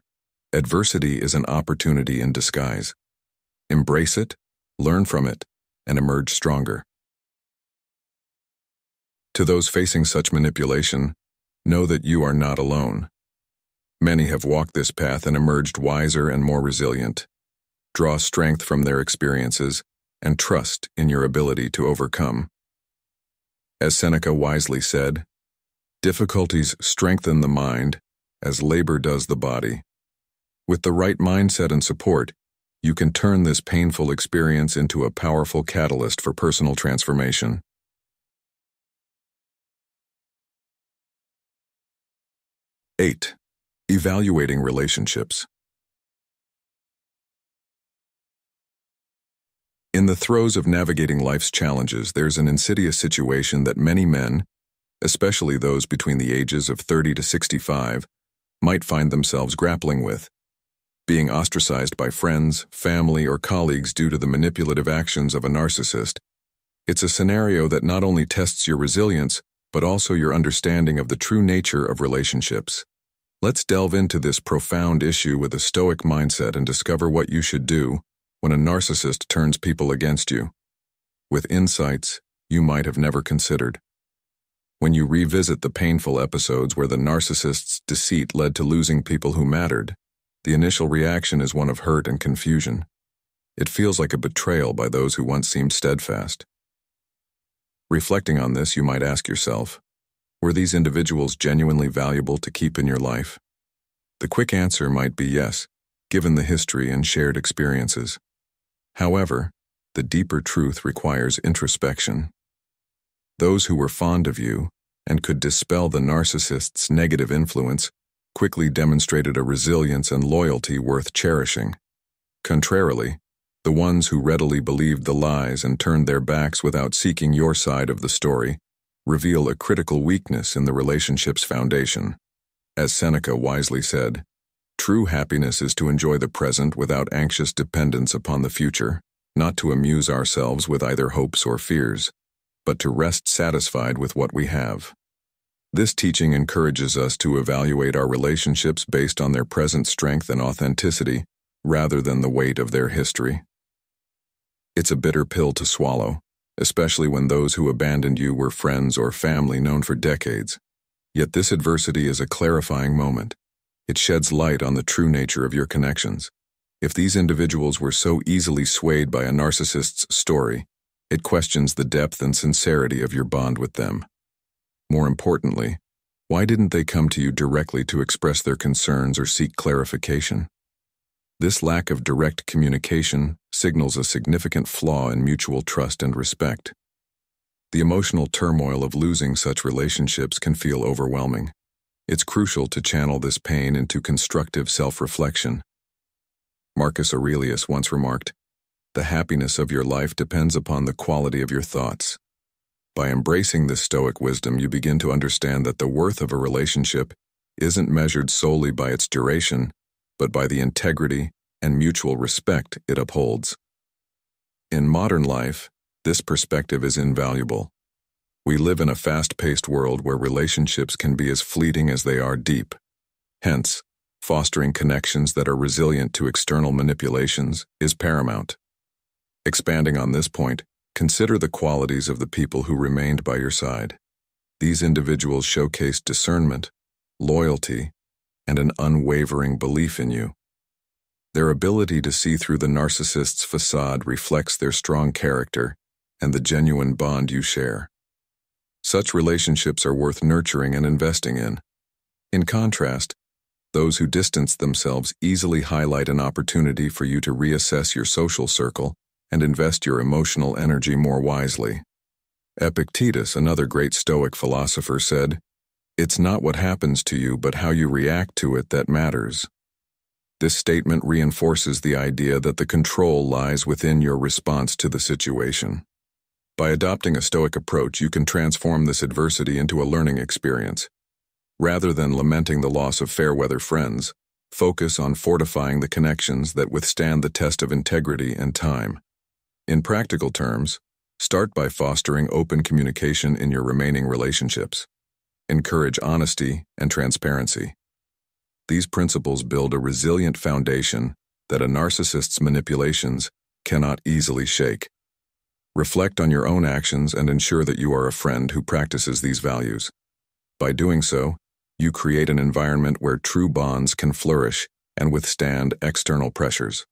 adversity is an opportunity in disguise. Embrace it, learn from it, and emerge stronger. To those facing such manipulation, know that you are not alone. Many have walked this path and emerged wiser and more resilient. Draw strength from their experiences and trust in your ability to overcome. As Seneca wisely said, "Difficulties strengthen the mind as labor does the body." With the right mindset and support, you can turn this painful experience into a powerful catalyst for personal transformation. Eight, evaluating relationships. In the throes of navigating life's challenges, there's an insidious situation that many men, especially those between the ages of 30 to 65, might find themselves grappling with. Being ostracized by friends, family, or colleagues due to the manipulative actions of a narcissist, it's a scenario that not only tests your resilience, but also your understanding of the true nature of relationships. Let's delve into this profound issue with a stoic mindset and discover what you should do when a narcissist turns people against you, with insights you might have never considered. When you revisit the painful episodes where the narcissist's deceit led to losing people who mattered, the initial reaction is one of hurt and confusion. It feels like a betrayal by those who once seemed steadfast. Reflecting on this, you might ask yourself, were these individuals genuinely valuable to keep in your life? The quick answer might be yes, given the history and shared experiences. However, the deeper truth requires introspection. Those who were fond of you and could dispel the narcissist's negative influence quickly demonstrated a resilience and loyalty worth cherishing. Contrarily, the ones who readily believed the lies and turned their backs without seeking your side of the story reveal a critical weakness in the relationship's foundation. As Seneca wisely said, "True happiness is to enjoy the present without anxious dependence upon the future, not to amuse ourselves with either hopes or fears, but to rest satisfied with what we have." This teaching encourages us to evaluate our relationships based on their present strength and authenticity, rather than the weight of their history. It's a bitter pill to swallow, especially when those who abandoned you were friends or family known for decades. Yet this adversity is a clarifying moment. It sheds light on the true nature of your connections. If these individuals were so easily swayed by a narcissist's story, it questions the depth and sincerity of your bond with them. More importantly, why didn't they come to you directly to express their concerns or seek clarification? This lack of direct communication signals a significant flaw in mutual trust and respect. The emotional turmoil of losing such relationships can feel overwhelming. It's crucial to channel this pain into constructive self-reflection. Marcus Aurelius once remarked, "The happiness of your life depends upon the quality of your thoughts." By embracing this stoic wisdom, you begin to understand that the worth of a relationship isn't measured solely by its duration, but by the integrity and mutual respect it upholds. In modern life, this perspective is invaluable. We live in a fast-paced world where relationships can be as fleeting as they are deep. Hence, fostering connections that are resilient to external manipulations is paramount. Expanding on this point, consider the qualities of the people who remained by your side. These individuals showcased discernment, loyalty, and an unwavering belief in you. Their ability to see through the narcissist's facade reflects their strong character and the genuine bond you share. Such relationships are worth nurturing and investing in. In contrast, Those who distance themselves easily highlight an opportunity for you to reassess your social circle and invest your emotional energy more wisely. Epictetus, another great Stoic philosopher, said, "It's not what happens to you, but how you react to it that matters." This statement reinforces the idea that the control lies within your response to the situation. By adopting a Stoic approach, you can transform this adversity into a learning experience. Rather than lamenting the loss of fair-weather friends, focus on fortifying the connections that withstand the test of integrity and time. In practical terms, start by fostering open communication in your remaining relationships. Encourage honesty and transparency. These principles build a resilient foundation that a narcissist's manipulations cannot easily shake. Reflect on your own actions and ensure that you are a friend who practices these values. By doing so, you create an environment where true bonds can flourish and withstand external pressures.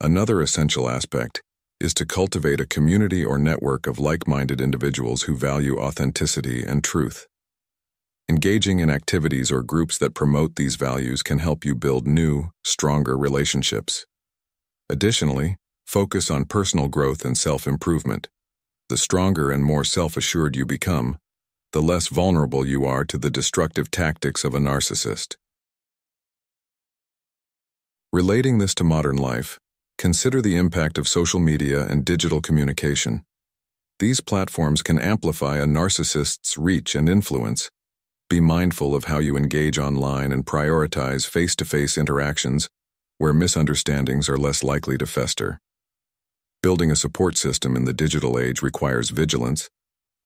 Another essential aspect is to cultivate a community or network of like-minded individuals who value authenticity and truth. Engaging in activities or groups that promote these values can help you build new, stronger relationships. Additionally, focus on personal growth and self-improvement. The stronger and more self-assured you become, the less vulnerable you are to the destructive tactics of a narcissist. Relating this to modern life, consider the impact of social media and digital communication. These platforms can amplify a narcissist's reach and influence. Be mindful of how you engage online and prioritize face-to-face interactions where misunderstandings are less likely to fester. Building a support system in the digital age requires vigilance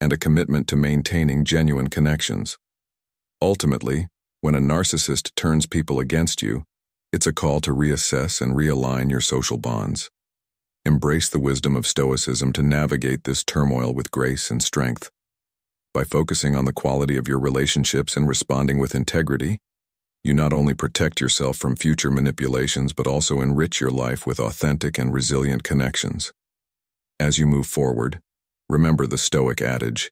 and a commitment to maintaining genuine connections. Ultimately, when a narcissist turns people against you, it's a call to reassess and realign your social bonds. Embrace the wisdom of Stoicism to navigate this turmoil with grace and strength. By focusing on the quality of your relationships and responding with integrity, you not only protect yourself from future manipulations but also enrich your life with authentic and resilient connections. As you move forward, remember the Stoic adage,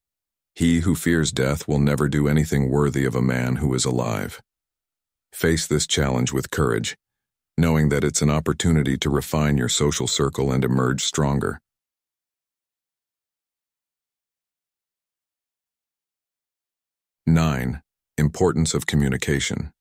"He who fears death will never do anything worthy of a man who is alive." Face this challenge with courage, knowing that it's an opportunity to refine your social circle and emerge stronger. Nine, importance of communication.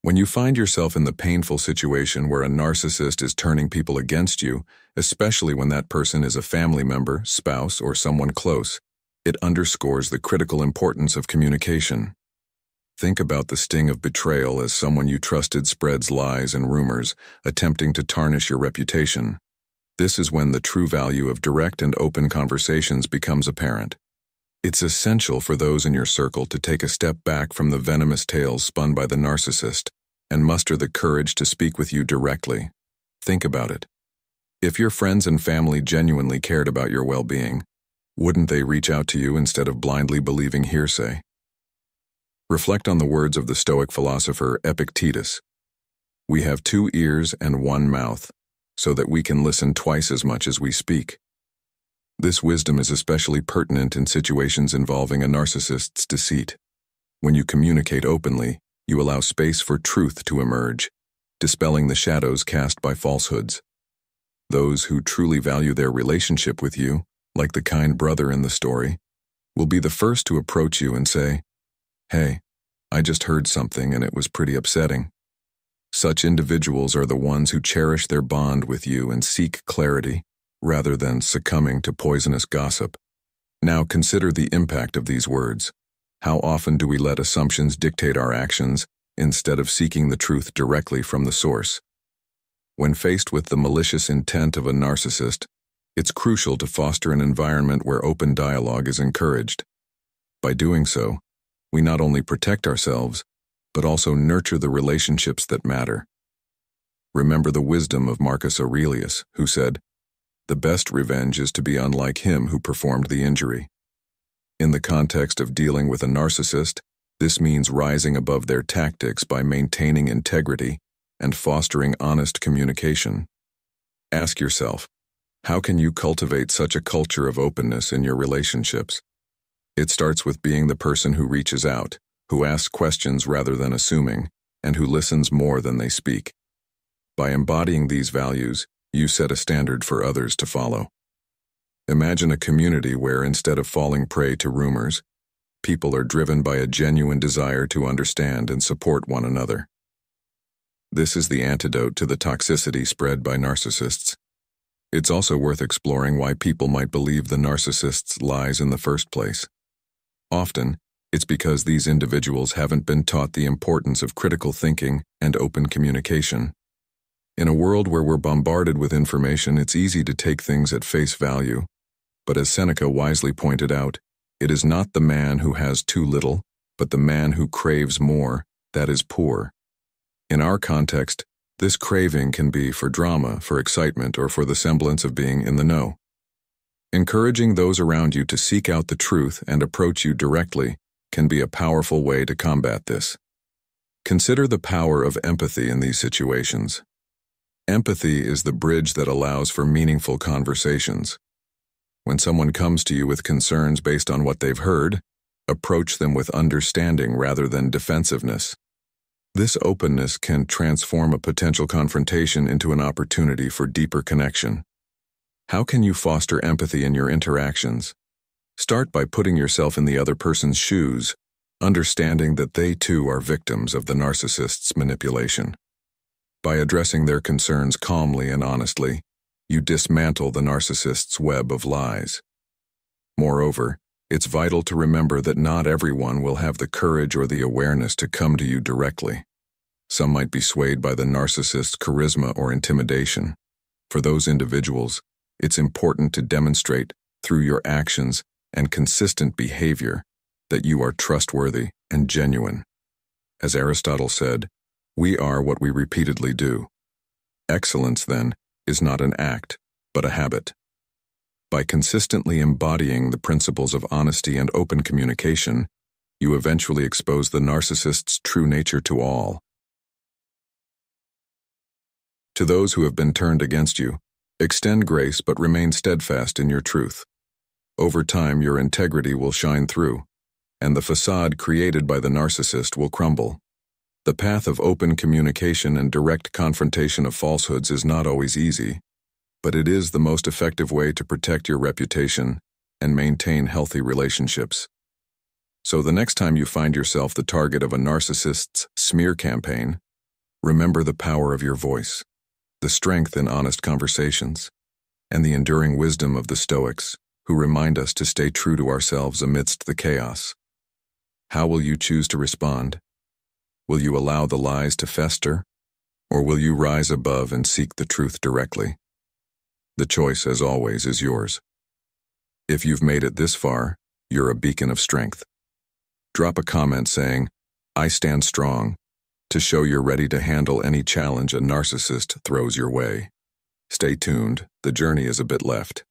When you find yourself in the painful situation where a narcissist is turning people against you, especially when that person is a family member, spouse, or someone close, it underscores the critical importance of communication. Think about the sting of betrayal as someone you trusted spreads lies and rumors, attempting to tarnish your reputation. This is when the true value of direct and open conversations becomes apparent. It's essential for those in your circle to take a step back from the venomous tales spun by the narcissist and muster the courage to speak with you directly. Think about it. If your friends and family genuinely cared about your well-being, wouldn't they reach out to you instead of blindly believing hearsay? Reflect on the words of the Stoic philosopher Epictetus. "We have two ears and one mouth, so that we can listen twice as much as we speak." This wisdom is especially pertinent in situations involving a narcissist's deceit. When you communicate openly, you allow space for truth to emerge, dispelling the shadows cast by falsehoods. Those who truly value their relationship with you, like the kind brother in the story, will be the first to approach you and say, "Hey, I just heard something and it was pretty upsetting." Such individuals are the ones who cherish their bond with you and seek clarity, rather than succumbing to poisonous gossip. Now consider the impact of these words. How often do we let assumptions dictate our actions, instead of seeking the truth directly from the source? When faced with the malicious intent of a narcissist, it's crucial to foster an environment where open dialogue is encouraged. By doing so, we not only protect ourselves, but also nurture the relationships that matter. Remember the wisdom of Marcus Aurelius, who said, "The best revenge is to be unlike him who performed the injury." In the context of dealing with a narcissist, this means rising above their tactics by maintaining integrity and fostering honest communication. Ask yourself, how can you cultivate such a culture of openness in your relationships? It starts with being the person who reaches out, who asks questions rather than assuming, and who listens more than they speak. By embodying these values, you set a standard for others to follow. Imagine a community where, instead of falling prey to rumors, people are driven by a genuine desire to understand and support one another. This is the antidote to the toxicity spread by narcissists. It's also worth exploring why people might believe the narcissist's lies in the first place. Often, it's because these individuals haven't been taught the importance of critical thinking and open communication. In a world where we're bombarded with information, it's easy to take things at face value. But as Seneca wisely pointed out, it is not the man who has too little, but the man who craves more, that is poor. In our context, this craving can be for drama, for excitement, or for the semblance of being in the know. Encouraging those around you to seek out the truth and approach you directly can be a powerful way to combat this. Consider the power of empathy in these situations. Empathy is the bridge that allows for meaningful conversations. When someone comes to you with concerns based on what they've heard, approach them with understanding rather than defensiveness. This openness can transform a potential confrontation into an opportunity for deeper connection. How can you foster empathy in your interactions? Start by putting yourself in the other person's shoes, understanding that they too are victims of the narcissist's manipulation. By addressing their concerns calmly and honestly, you dismantle the narcissist's web of lies. Moreover, it's vital to remember that not everyone will have the courage or the awareness to come to you directly. Some might be swayed by the narcissist's charisma or intimidation. For those individuals, it's important to demonstrate, through your actions and consistent behavior, that you are trustworthy and genuine. As Aristotle said, we are what we repeatedly do. Excellence, then, is not an act, but a habit. By consistently embodying the principles of honesty and open communication, you eventually expose the narcissist's true nature to all. To those who have been turned against you, extend grace but remain steadfast in your truth. Over time, your integrity will shine through, and the facade created by the narcissist will crumble. The path of open communication and direct confrontation of falsehoods is not always easy, but it is the most effective way to protect your reputation and maintain healthy relationships. So the next time you find yourself the target of a narcissist's smear campaign, remember the power of your voice, the strength in honest conversations, and the enduring wisdom of the Stoics, who remind us to stay true to ourselves amidst the chaos. How will you choose to respond? Will you allow the lies to fester, or will you rise above and seek the truth directly? The choice, as always, is yours. If you've made it this far, you're a beacon of strength. Drop a comment saying, "I stand strong," to show you're ready to handle any challenge a narcissist throws your way. Stay tuned, the journey is a bit left.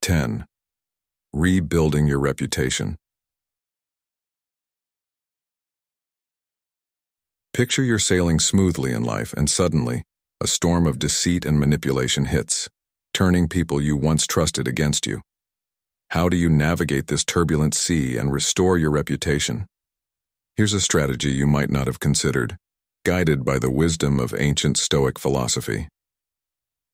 Ten. Rebuilding your reputation. Picture you're sailing smoothly in life, and suddenly, a storm of deceit and manipulation hits, turning people you once trusted against you. How do you navigate this turbulent sea and restore your reputation? Here's a strategy you might not have considered, guided by the wisdom of ancient Stoic philosophy.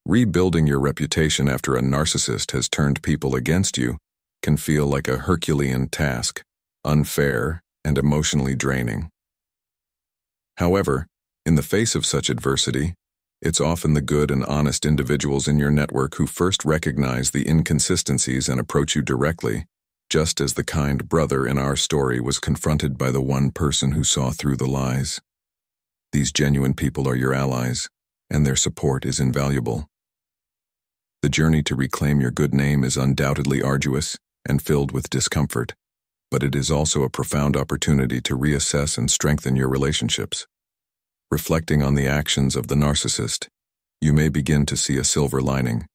Rebuilding your reputation after a narcissist has turned people against you can feel like a Herculean task, unfair and emotionally draining. However, in the face of such adversity, it's often the good and honest individuals in your network who first recognize the inconsistencies and approach you directly, just as the kind brother in our story was confronted by the one person who saw through the lies. These genuine people are your allies, and their support is invaluable. The journey to reclaim your good name is undoubtedly arduous and filled with discomfort, but it is also a profound opportunity to reassess and strengthen your relationships. Reflecting on the actions of the narcissist, you may begin to see a silver lining.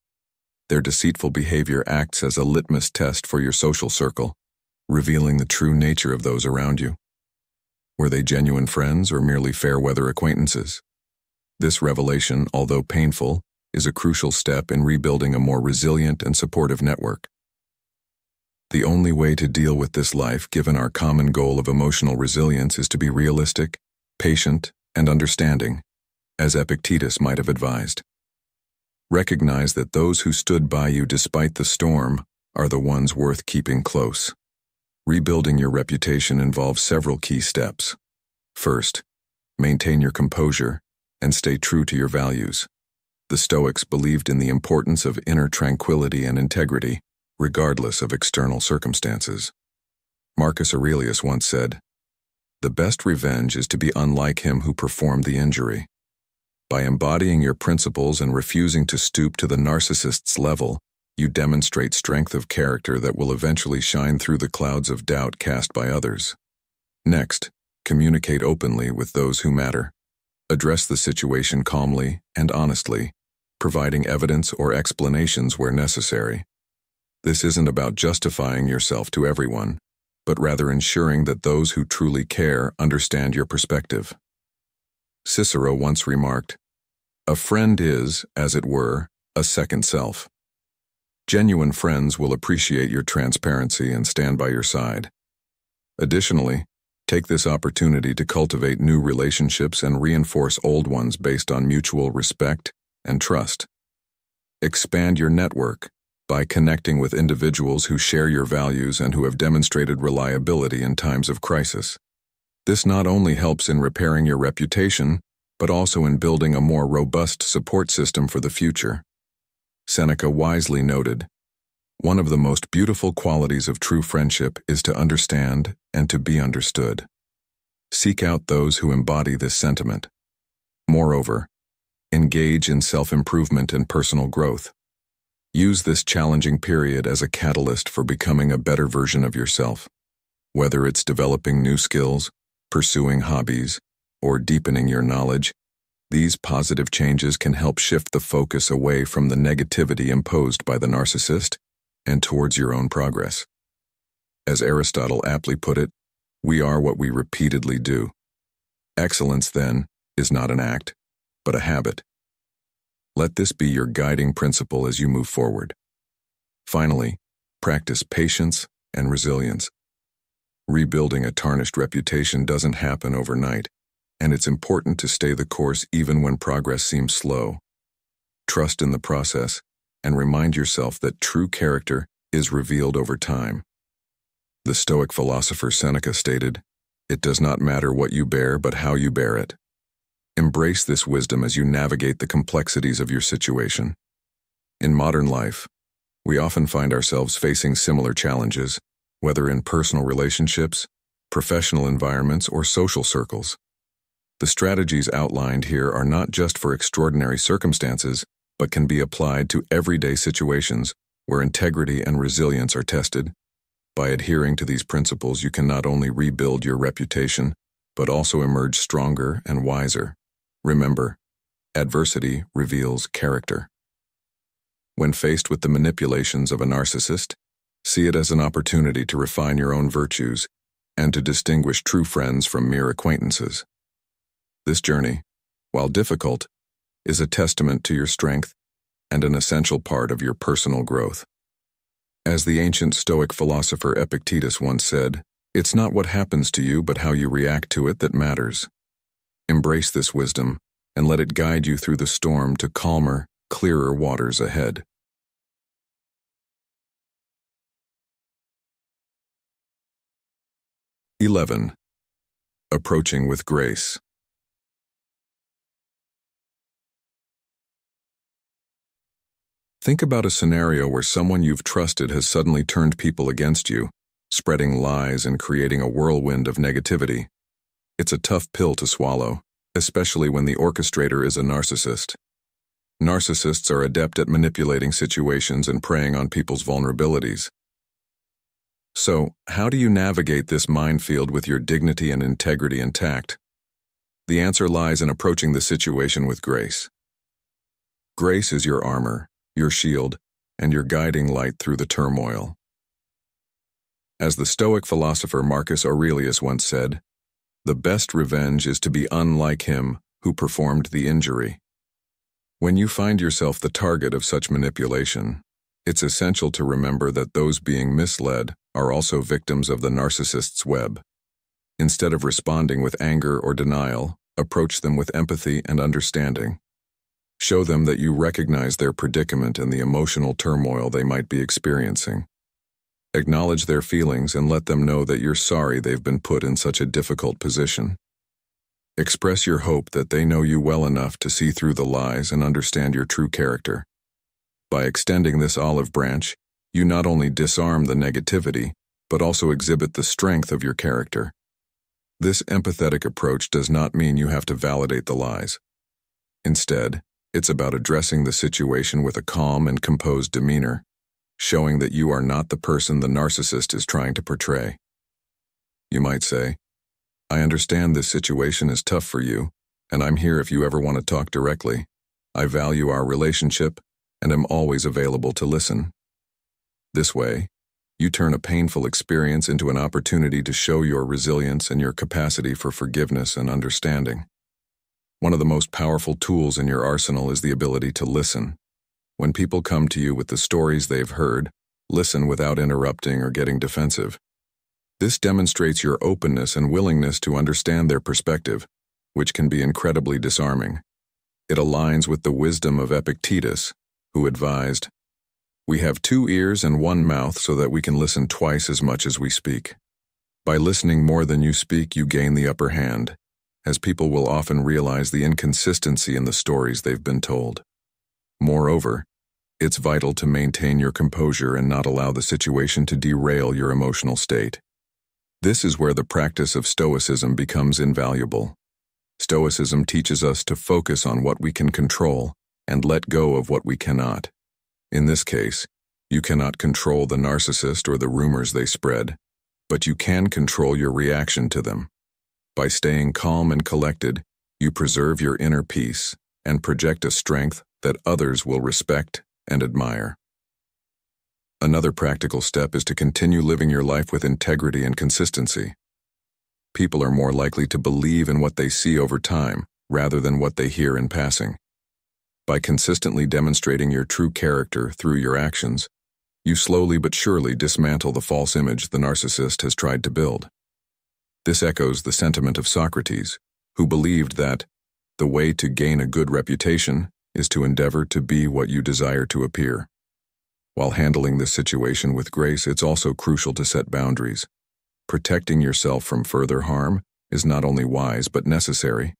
Their deceitful behavior acts as a litmus test for your social circle, revealing the true nature of those around you. Were they genuine friends or merely fair-weather acquaintances? This revelation, although painful, is a crucial step in rebuilding a more resilient and supportive network. The only way to deal with this life, given our common goal of emotional resilience, is to be realistic, patient, and understanding, as Epictetus might have advised. Recognize that those who stood by you despite the storm are the ones worth keeping close. Rebuilding your reputation involves several key steps. First, maintain your composure and stay true to your values. The Stoics believed in the importance of inner tranquility and integrity, regardless of external circumstances. Marcus Aurelius once said, "The best revenge is to be unlike him who performed the injury." By embodying your principles and refusing to stoop to the narcissist's level, you demonstrate strength of character that will eventually shine through the clouds of doubt cast by others. Next, communicate openly with those who matter. Address the situation calmly and honestly, providing evidence or explanations where necessary. This isn't about justifying yourself to everyone, but rather ensuring that those who truly care understand your perspective. Cicero once remarked, "A friend is, as it were, a second self." Genuine friends will appreciate your transparency and stand by your side. Additionally, take this opportunity to cultivate new relationships and reinforce old ones based on mutual respect and trust. Expand your network by connecting with individuals who share your values and who have demonstrated reliability in times of crisis. This not only helps in repairing your reputation, but also in building a more robust support system for the future. Seneca wisely noted, "One of the most beautiful qualities of true friendship is to understand and to be understood." Seek out those who embody this sentiment. Moreover, engage in self-improvement and personal growth. Use this challenging period as a catalyst for becoming a better version of yourself, whether it's developing new skills, pursuing hobbies, or deepening your knowledge. These positive changes can help shift the focus away from the negativity imposed by the narcissist and towards your own progress. As Aristotle aptly put it, "We are what we repeatedly do." Excellence, then, is not an act, but a habit. Let this be your guiding principle as you move forward. Finally, practice patience and resilience. Rebuilding a tarnished reputation doesn't happen overnight, and it's important to stay the course even when progress seems slow. Trust in the process and remind yourself that true character is revealed over time. The Stoic philosopher Seneca stated, "It does not matter what you bear, but how you bear it." Embrace this wisdom as you navigate the complexities of your situation. In modern life, we often find ourselves facing similar challenges, whether in personal relationships, professional environments, or social circles. The strategies outlined here are not just for extraordinary circumstances, but can be applied to everyday situations where integrity and resilience are tested. By adhering to these principles, you can not only rebuild your reputation, but also emerge stronger and wiser. Remember, adversity reveals character. When faced with the manipulations of a narcissist, see it as an opportunity to refine your own virtues and to distinguish true friends from mere acquaintances. This journey, while difficult, is a testament to your strength and an essential part of your personal growth. As the ancient Stoic philosopher Epictetus once said, "It's not what happens to you, but how you react to it that matters." Embrace this wisdom and let it guide you through the storm to calmer, clearer waters ahead. Eleven. Approaching with grace. Think about a scenario where someone you've trusted has suddenly turned people against you, spreading lies and creating a whirlwind of negativity. It's a tough pill to swallow, especially when the orchestrator is a narcissist. Narcissists are adept at manipulating situations and preying on people's vulnerabilities. So, how do you navigate this minefield with your dignity and integrity intact? The answer lies in approaching the situation with grace. Grace is your armor, your shield, and your guiding light through the turmoil. As the Stoic philosopher Marcus Aurelius once said, "The best revenge is to be unlike him who performed the injury." When you find yourself the target of such manipulation, it's essential to remember that those being misled are also victims of the narcissist's web. Instead of responding with anger or denial, approach them with empathy and understanding. Show them that you recognize their predicament and the emotional turmoil they might be experiencing. Acknowledge their feelings and let them know that you're sorry they've been put in such a difficult position. Express your hope that they know you well enough to see through the lies and understand your true character. By extending this olive branch, you not only disarm the negativity, but also exhibit the strength of your character. This empathetic approach does not mean you have to validate the lies. Instead, it's about addressing the situation with a calm and composed demeanor, showing that you are not the person the narcissist is trying to portray. You might say, "I understand this situation is tough for you, and I'm here if you ever want to talk directly. I value our relationship and am always available to listen." This way, you turn a painful experience into an opportunity to show your resilience and your capacity for forgiveness and understanding. One of the most powerful tools in your arsenal is the ability to listen. When people come to you with the stories they've heard, listen without interrupting or getting defensive. This demonstrates your openness and willingness to understand their perspective, which can be incredibly disarming. It aligns with the wisdom of Epictetus, who advised, "We have two ears and one mouth so that we can listen twice as much as we speak." By listening more than you speak, you gain the upper hand, as people will often realize the inconsistency in the stories they've been told. Moreover, it's vital to maintain your composure and not allow the situation to derail your emotional state. This is where the practice of Stoicism becomes invaluable. Stoicism teaches us to focus on what we can control and let go of what we cannot. In this case, you cannot control the narcissist or the rumors they spread, but you can control your reaction to them. By staying calm and collected, you preserve your inner peace and project a strength that others will respect and admire. Another practical step is to continue living your life with integrity and consistency. People are more likely to believe in what they see over time rather than what they hear in passing. By consistently demonstrating your true character through your actions, you slowly but surely dismantle the false image the narcissist has tried to build. This echoes the sentiment of Socrates, who believed that the way to gain a good reputation is to endeavor to be what you desire to appear. While handling this situation with grace, it's also crucial to set boundaries. Protecting yourself from further harm is not only wise but necessary.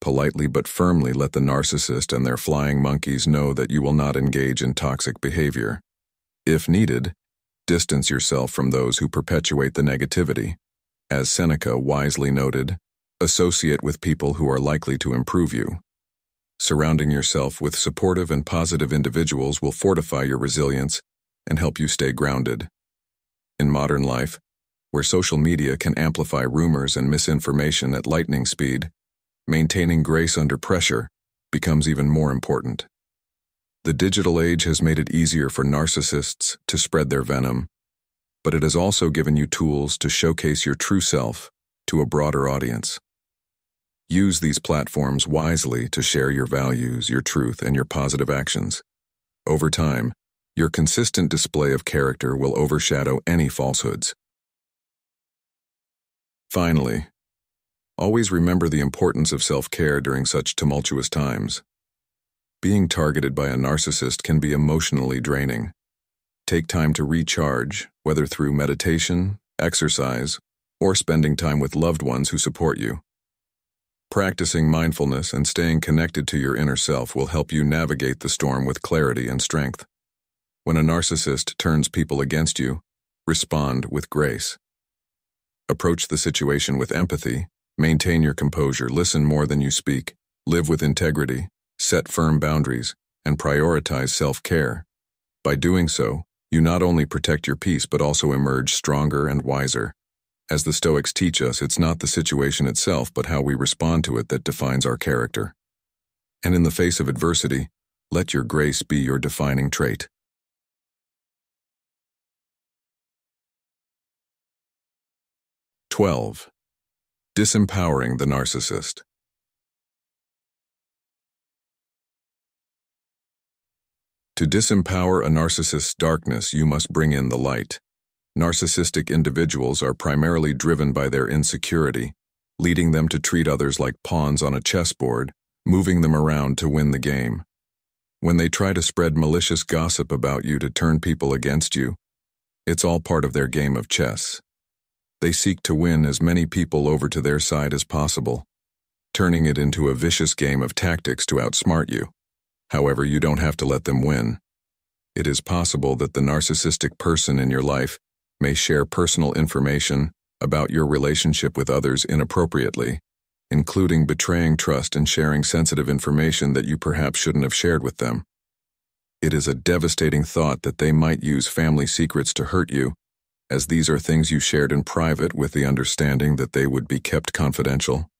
Politely but firmly let the narcissist and their flying monkeys know that you will not engage in toxic behavior. If needed, distance yourself from those who perpetuate the negativity. As Seneca wisely noted, associate with people who are likely to improve you. Surrounding yourself with supportive and positive individuals will fortify your resilience and help you stay grounded. In modern life, where social media can amplify rumors and misinformation at lightning speed, maintaining grace under pressure becomes even more important. The digital age has made it easier for narcissists to spread their venom, but it has also given you tools to showcase your true self to a broader audience. Use these platforms wisely to share your values, your truth, and your positive actions. Over time, your consistent display of character will overshadow any falsehoods. Finally, always remember the importance of self-care during such tumultuous times. Being targeted by a narcissist can be emotionally draining. Take time to recharge, whether through meditation, exercise, or spending time with loved ones who support you. Practicing mindfulness and staying connected to your inner self will help you navigate the storm with clarity and strength. When a narcissist turns people against you, respond with grace. Approach the situation with empathy, maintain your composure, listen more than you speak, live with integrity, set firm boundaries, and prioritize self-care. By doing so, you not only protect your peace but also emerge stronger and wiser. As the Stoics teach us, it's not the situation itself, but how we respond to it that defines our character. And in the face of adversity, let your grace be your defining trait. Twelve. Disempowering the narcissist. To disempower a narcissist's darkness, you must bring in the light. Narcissistic individuals are primarily driven by their insecurity, leading them to treat others like pawns on a chessboard, moving them around to win the game. When they try to spread malicious gossip about you to turn people against you, it's all part of their game of chess. They seek to win as many people over to their side as possible, turning it into a vicious game of tactics to outsmart you. However, you don't have to let them win. It is possible that the narcissistic person in your life may share personal information about your relationship with others inappropriately, including betraying trust and sharing sensitive information that you perhaps shouldn't have shared with them. It is a devastating thought that they might use family secrets to hurt you, as these are things you shared in private with the understanding that they would be kept confidential.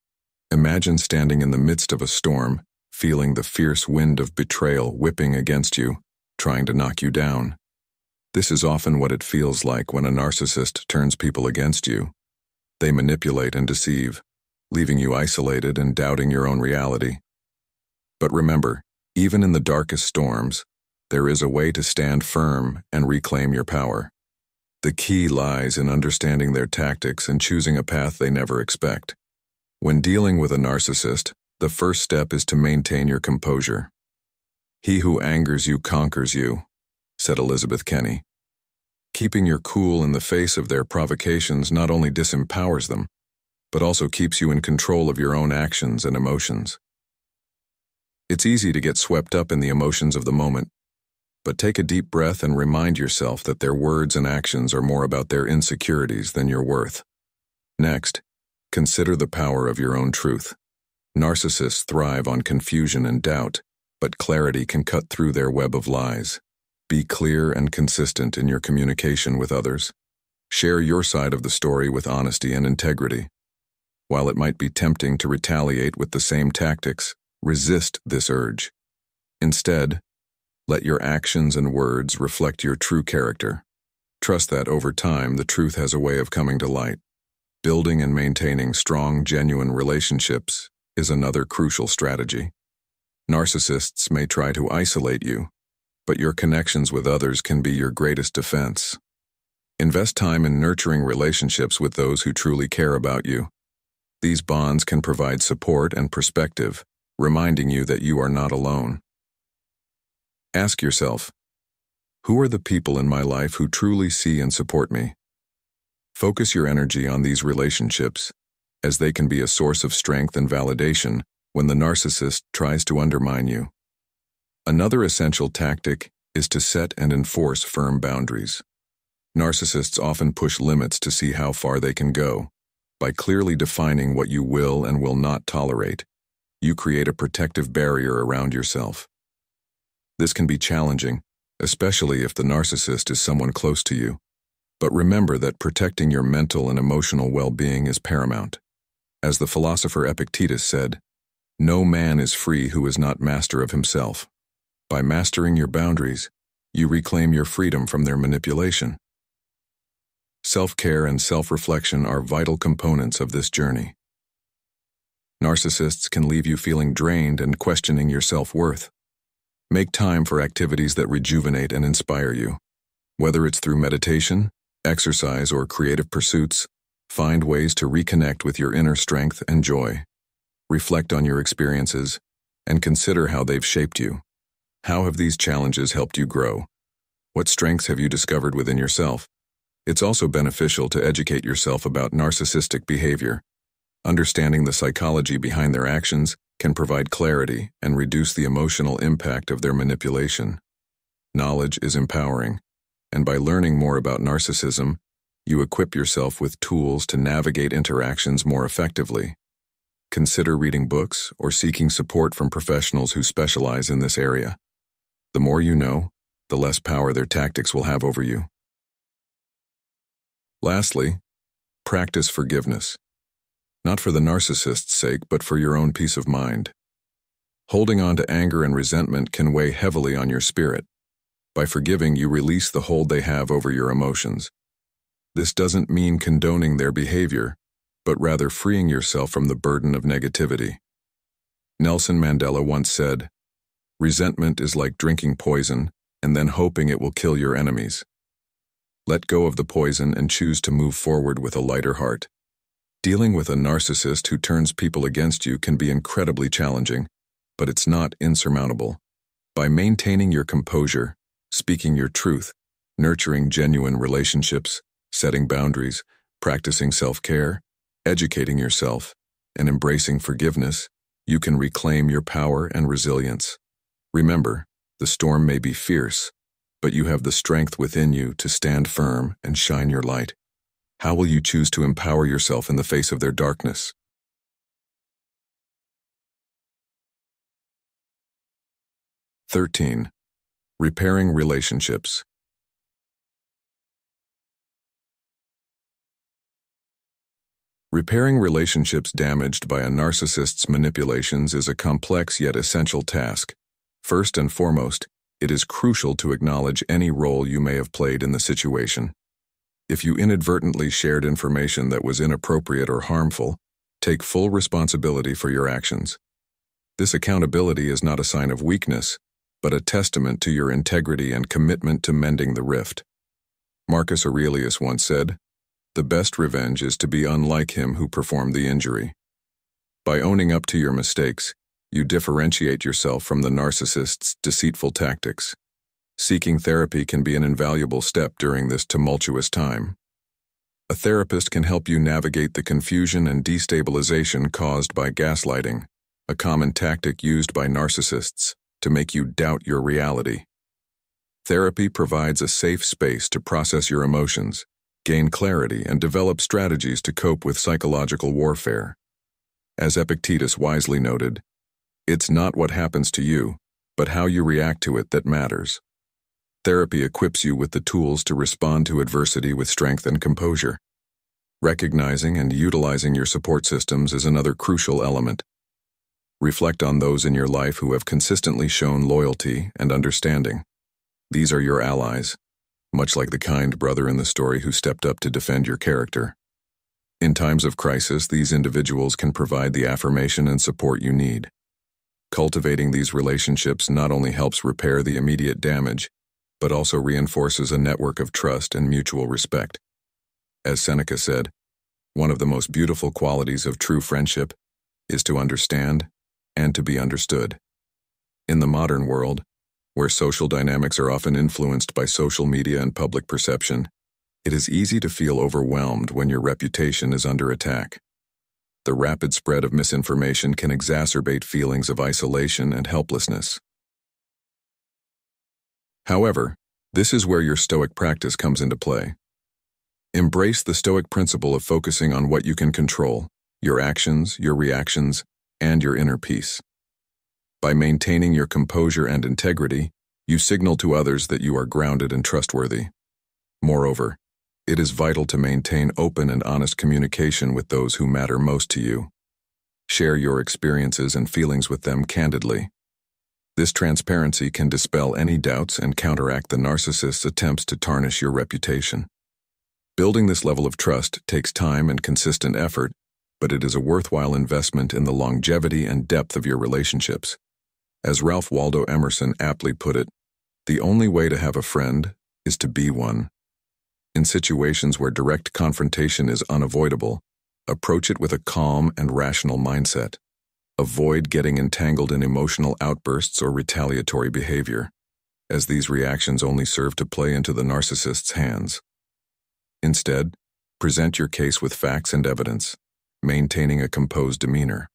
Imagine standing in the midst of a storm, feeling the fierce wind of betrayal whipping against you, trying to knock you down. This is often what it feels like when a narcissist turns people against you. They manipulate and deceive, leaving you isolated and doubting your own reality. But remember, even in the darkest storms, there is a way to stand firm and reclaim your power. The key lies in understanding their tactics and choosing a path they never expect. When dealing with a narcissist, the first step is to maintain your composure. "He who angers you conquers you," said Elizabeth Kenny. Keeping your cool in the face of their provocations not only disempowers them, but also keeps you in control of your own actions and emotions. It's easy to get swept up in the emotions of the moment, but take a deep breath and remind yourself that their words and actions are more about their insecurities than your worth. Next, consider the power of your own truth. Narcissists thrive on confusion and doubt, but clarity can cut through their web of lies. Be clear and consistent in your communication with others. Share your side of the story with honesty and integrity. While it might be tempting to retaliate with the same tactics, resist this urge. Instead, let your actions and words reflect your true character. Trust that over time, the truth has a way of coming to light. Building and maintaining strong, genuine relationships is another crucial strategy. Narcissists may try to isolate you, but your connections with others can be your greatest defense. Invest time in nurturing relationships with those who truly care about you. These bonds can provide support and perspective, reminding you that you are not alone. Ask yourself, who are the people in my life who truly see and support me? Focus your energy on these relationships, as they can be a source of strength and validation when the narcissist tries to undermine you. Another essential tactic is to set and enforce firm boundaries. Narcissists often push limits to see how far they can go. By clearly defining what you will and will not tolerate, you create a protective barrier around yourself. This can be challenging, especially if the narcissist is someone close to you. But remember that protecting your mental and emotional well-being is paramount. As the philosopher Epictetus said, "No man is free who is not master of himself." By mastering your boundaries, you reclaim your freedom from their manipulation. Self-care and self-reflection are vital components of this journey. Narcissists can leave you feeling drained and questioning your self-worth. Make time for activities that rejuvenate and inspire you. Whether it's through meditation, exercise, or creative pursuits, find ways to reconnect with your inner strength and joy. Reflect on your experiences and consider how they've shaped you. How have these challenges helped you grow? What strengths have you discovered within yourself? It's also beneficial to educate yourself about narcissistic behavior. Understanding the psychology behind their actions can provide clarity and reduce the emotional impact of their manipulation. Knowledge is empowering, and by learning more about narcissism, you equip yourself with tools to navigate interactions more effectively. Consider reading books or seeking support from professionals who specialize in this area. The more you know, the less power their tactics will have over you. Lastly, practice forgiveness. Not for the narcissist's sake, but for your own peace of mind. Holding on to anger and resentment can weigh heavily on your spirit. By forgiving, you release the hold they have over your emotions. This doesn't mean condoning their behavior, but rather freeing yourself from the burden of negativity. Nelson Mandela once said, "Resentment is like drinking poison and then hoping it will kill your enemies. Let go of the poison and choose to move forward with a lighter heart. Dealing with a narcissist who turns people against you can be incredibly challenging, but it's not insurmountable. By maintaining your composure, speaking your truth, nurturing genuine relationships, setting boundaries, practicing self-care, educating yourself, and embracing forgiveness, you can reclaim your power and resilience. Remember, the storm may be fierce, but you have the strength within you to stand firm and shine your light. How will you choose to empower yourself in the face of their darkness? Thirteen, repairing relationships. Repairing relationships damaged by a narcissist's manipulations is a complex yet essential task. First and foremost, it is crucial to acknowledge any role you may have played in the situation. If you inadvertently shared information that was inappropriate or harmful, take full responsibility for your actions. This accountability is not a sign of weakness, but a testament to your integrity and commitment to mending the rift. Marcus Aurelius once said, "The best revenge is to be unlike him who performed the injury." By owning up to your mistakes, you differentiate yourself from the narcissist's deceitful tactics. Seeking therapy can be an invaluable step during this tumultuous time. A therapist can help you navigate the confusion and destabilization caused by gaslighting, a common tactic used by narcissists to make you doubt your reality. Therapy provides a safe space to process your emotions, gain clarity, and develop strategies to cope with psychological warfare. As Epictetus wisely noted, "It's not what happens to you, but how you react to it that matters." Therapy equips you with the tools to respond to adversity with strength and composure. Recognizing and utilizing your support systems is another crucial element. Reflect on those in your life who have consistently shown loyalty and understanding. These are your allies, much like the kind brother in the story who stepped up to defend your character. In times of crisis, these individuals can provide the affirmation and support you need. Cultivating these relationships not only helps repair the immediate damage, but also reinforces a network of trust and mutual respect. As Seneca said, "One of the most beautiful qualities of true friendship is to understand and to be understood." In the modern world, where social dynamics are often influenced by social media and public perception, it is easy to feel overwhelmed when your reputation is under attack. The rapid spread of misinformation can exacerbate feelings of isolation and helplessness. However, this is where your Stoic practice comes into play. Embrace the Stoic principle of focusing on what you can control, your actions, your reactions, and your inner peace. By maintaining your composure and integrity, you signal to others that you are grounded and trustworthy. Moreover, it is vital to maintain open and honest communication with those who matter most to you. Share your experiences and feelings with them candidly. This transparency can dispel any doubts and counteract the narcissist's attempts to tarnish your reputation. Building this level of trust takes time and consistent effort, but it is a worthwhile investment in the longevity and depth of your relationships. As Ralph Waldo Emerson aptly put it, "The only way to have a friend is to be one." In situations where direct confrontation is unavoidable, approach it with a calm and rational mindset. Avoid getting entangled in emotional outbursts or retaliatory behavior, as these reactions only serve to play into the narcissist's hands. Instead, present your case with facts and evidence, maintaining a composed demeanor.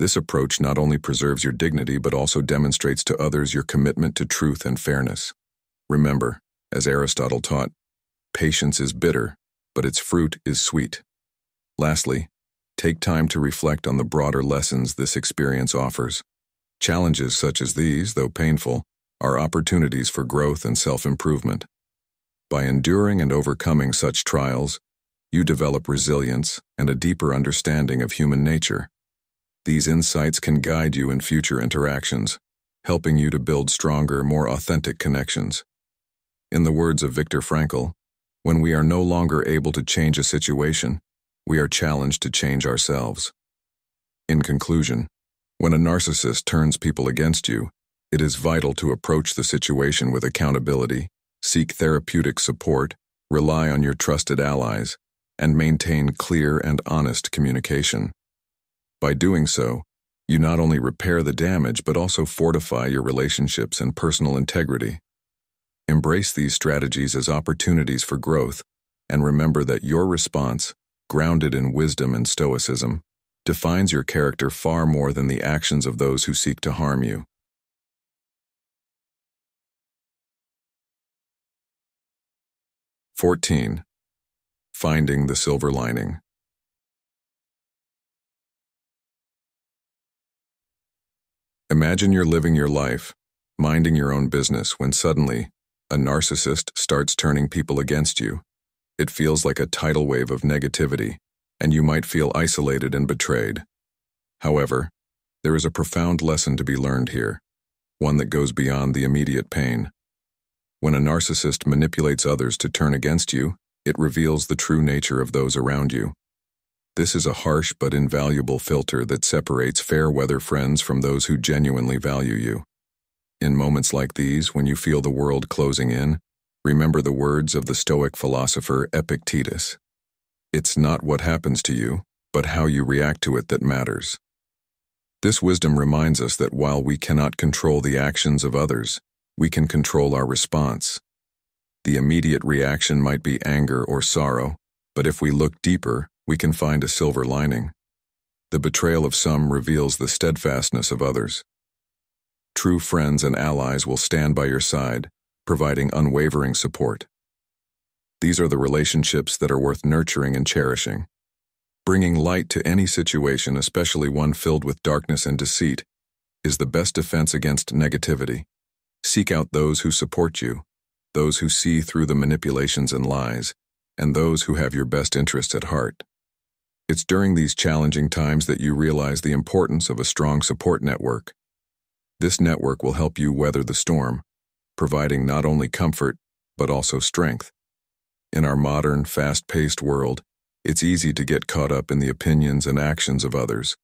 This approach not only preserves your dignity but also demonstrates to others your commitment to truth and fairness. Remember, as Aristotle taught, "Patience is bitter, but its fruit is sweet." Lastly, take time to reflect on the broader lessons this experience offers. Challenges such as these, though painful, are opportunities for growth and self-improvement. By enduring and overcoming such trials, you develop resilience and a deeper understanding of human nature. These insights can guide you in future interactions, helping you to build stronger, more authentic connections. In the words of Viktor Frankl, "When we are no longer able to change a situation, we are challenged to change ourselves." In conclusion, when a narcissist turns people against you, It is vital to approach the situation with accountability, seek therapeutic support, rely on your trusted allies, and maintain clear and honest communication. By doing so, you not only repair the damage but also fortify your relationships and personal integrity. Embrace these strategies as opportunities for growth, and remember that your response, grounded in wisdom and stoicism, defines your character far more than the actions of those who seek to harm you. Fourteen. Finding the silver lining. Imagine you're living your life, minding your own business, when suddenly, a narcissist starts turning people against you. It feels like a tidal wave of negativity, and you might feel isolated and betrayed. However, there is a profound lesson to be learned here, one that goes beyond the immediate pain. When a narcissist manipulates others to turn against you, it reveals the true nature of those around you. This is a harsh but invaluable filter that separates fair-weather friends from those who genuinely value you. In moments like these, when you feel the world closing in, remember the words of the Stoic philosopher Epictetus. It's not what happens to you, but how you react to it that matters. This wisdom reminds us that while we cannot control the actions of others, we can control our response. The immediate reaction might be anger or sorrow, but if we look deeper, we can find a silver lining. The betrayal of some reveals the steadfastness of others. True friends and allies will stand by your side, providing unwavering support. These are the relationships that are worth nurturing and cherishing. Bringing light to any situation, especially one filled with darkness and deceit, is the best defense against negativity. Seek out those who support you, those who see through the manipulations and lies, and those who have your best interests at heart. It's during these challenging times that you realize the importance of a strong support network. This network will help you weather the storm, providing not only comfort, but also strength. In our modern, fast-paced world, it's easy to get caught up in the opinions and actions of others.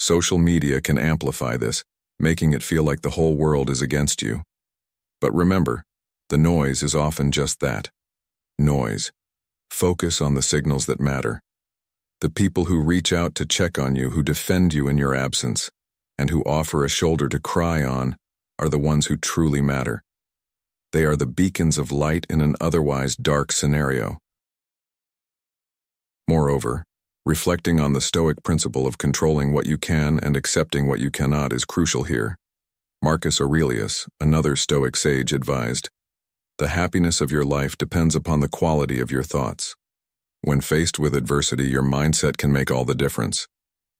Social media can amplify this, making it feel like the whole world is against you. But remember, the noise is often just that. Noise. Focus on the signals that matter. The people who reach out to check on you, who defend you in your absence, and who offer a shoulder to cry on, are the ones who truly matter. They are the beacons of light in an otherwise dark scenario. Moreover, reflecting on the Stoic principle of controlling what you can and accepting what you cannot is crucial here. Marcus Aurelius, another Stoic sage, advised, "The happiness of your life depends upon the quality of your thoughts." When faced with adversity, your mindset can make all the difference.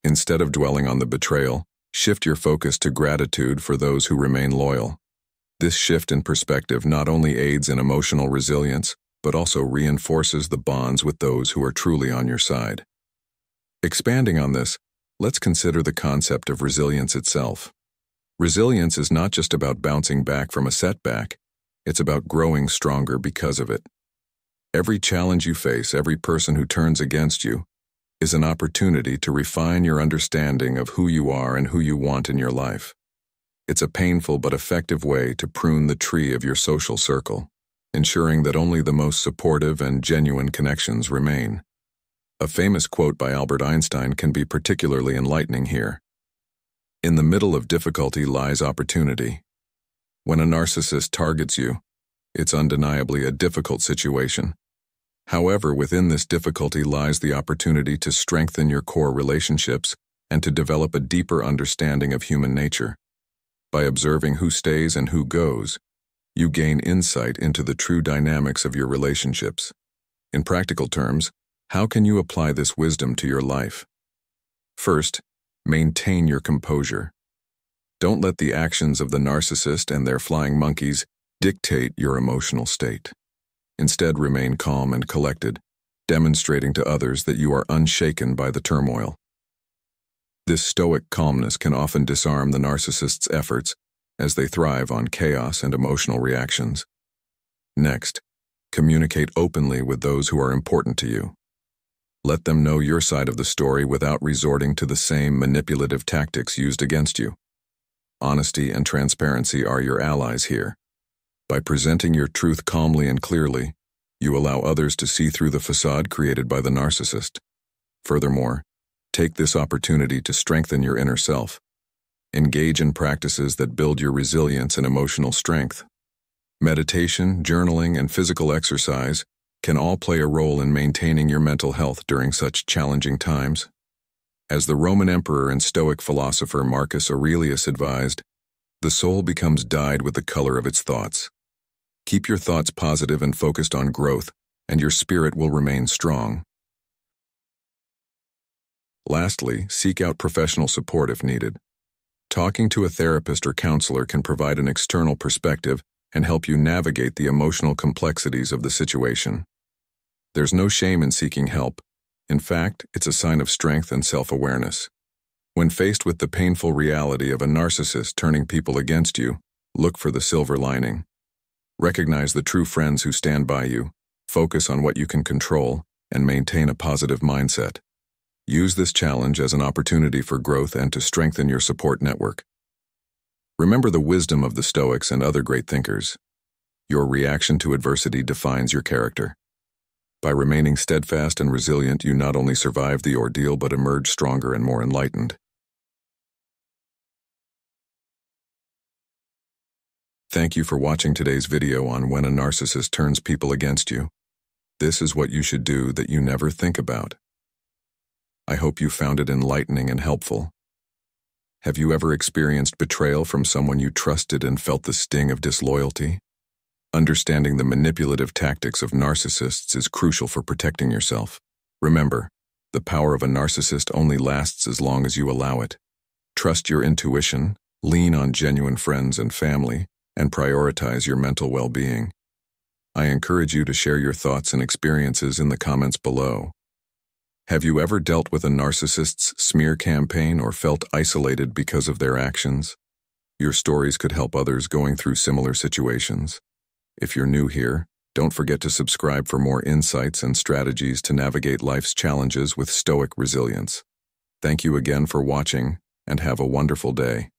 Instead of dwelling on the betrayal, shift your focus to gratitude for those who remain loyal. This shift in perspective not only aids in emotional resilience, but also reinforces the bonds with those who are truly on your side. Expanding on this, let's consider the concept of resilience itself. Resilience is not just about bouncing back from a setback, it's about growing stronger because of it. Every challenge you face, every person who turns against you, is an opportunity to refine your understanding of who you are and who you want in your life. It's a painful but effective way to prune the tree of your social circle, ensuring that only the most supportive and genuine connections remain. A famous quote by Albert Einstein can be particularly enlightening here. "In the middle of difficulty lies opportunity." When a narcissist targets you, it's undeniably a difficult situation. However, within this difficulty lies the opportunity to strengthen your core relationships and to develop a deeper understanding of human nature. By observing who stays and who goes, you gain insight into the true dynamics of your relationships. In practical terms, how can you apply this wisdom to your life? First, maintain your composure. Don't let the actions of the narcissist and their flying monkeys dictate your emotional state. Instead, remain calm and collected, demonstrating to others that you are unshaken by the turmoil. This stoic calmness can often disarm the narcissist's efforts, as they thrive on chaos and emotional reactions. Next, communicate openly with those who are important to you. Let them know your side of the story without resorting to the same manipulative tactics used against you. honesty, and transparency are your allies here. By presenting your truth calmly and clearly, you allow others to see through the facade created by the narcissist. Furthermore, take this opportunity to strengthen your inner self. Engage in practices that build your resilience and emotional strength. Meditation, journaling, and physical exercise can all play a role in maintaining your mental health during such challenging times. As the Roman emperor and Stoic philosopher Marcus Aurelius advised, the soul becomes dyed with the color of its thoughts. Keep your thoughts positive and focused on growth, and your spirit will remain strong. Lastly, seek out professional support if needed. Talking to a therapist or counselor can provide an external perspective and help you navigate the emotional complexities of the situation. There's no shame in seeking help. In fact, it's a sign of strength and self-awareness. When faced with the painful reality of a narcissist turning people against you, look for the silver lining. Recognize the true friends who stand by you, focus on what you can control, and maintain a positive mindset. Use this challenge as an opportunity for growth and to strengthen your support network. Remember the wisdom of the Stoics and other great thinkers. Your reaction to adversity defines your character. By remaining steadfast and resilient, you not only survive the ordeal but emerge stronger and more enlightened. Thank you for watching today's video on when a narcissist turns people against you. This is what you should do that you never think about. I hope you found it enlightening and helpful. Have you ever experienced betrayal from someone you trusted and felt the sting of disloyalty? Understanding the manipulative tactics of narcissists is crucial for protecting yourself. Remember, the power of a narcissist only lasts as long as you allow it. Trust your intuition, lean on genuine friends and family, and prioritize your mental well-being. I encourage you to share your thoughts and experiences in the comments below. Have you ever dealt with a narcissist's smear campaign or felt isolated because of their actions? Your stories could help others going through similar situations. If you're new here, don't forget to subscribe for more insights and strategies to navigate life's challenges with stoic resilience. Thank you again for watching, and have a wonderful day.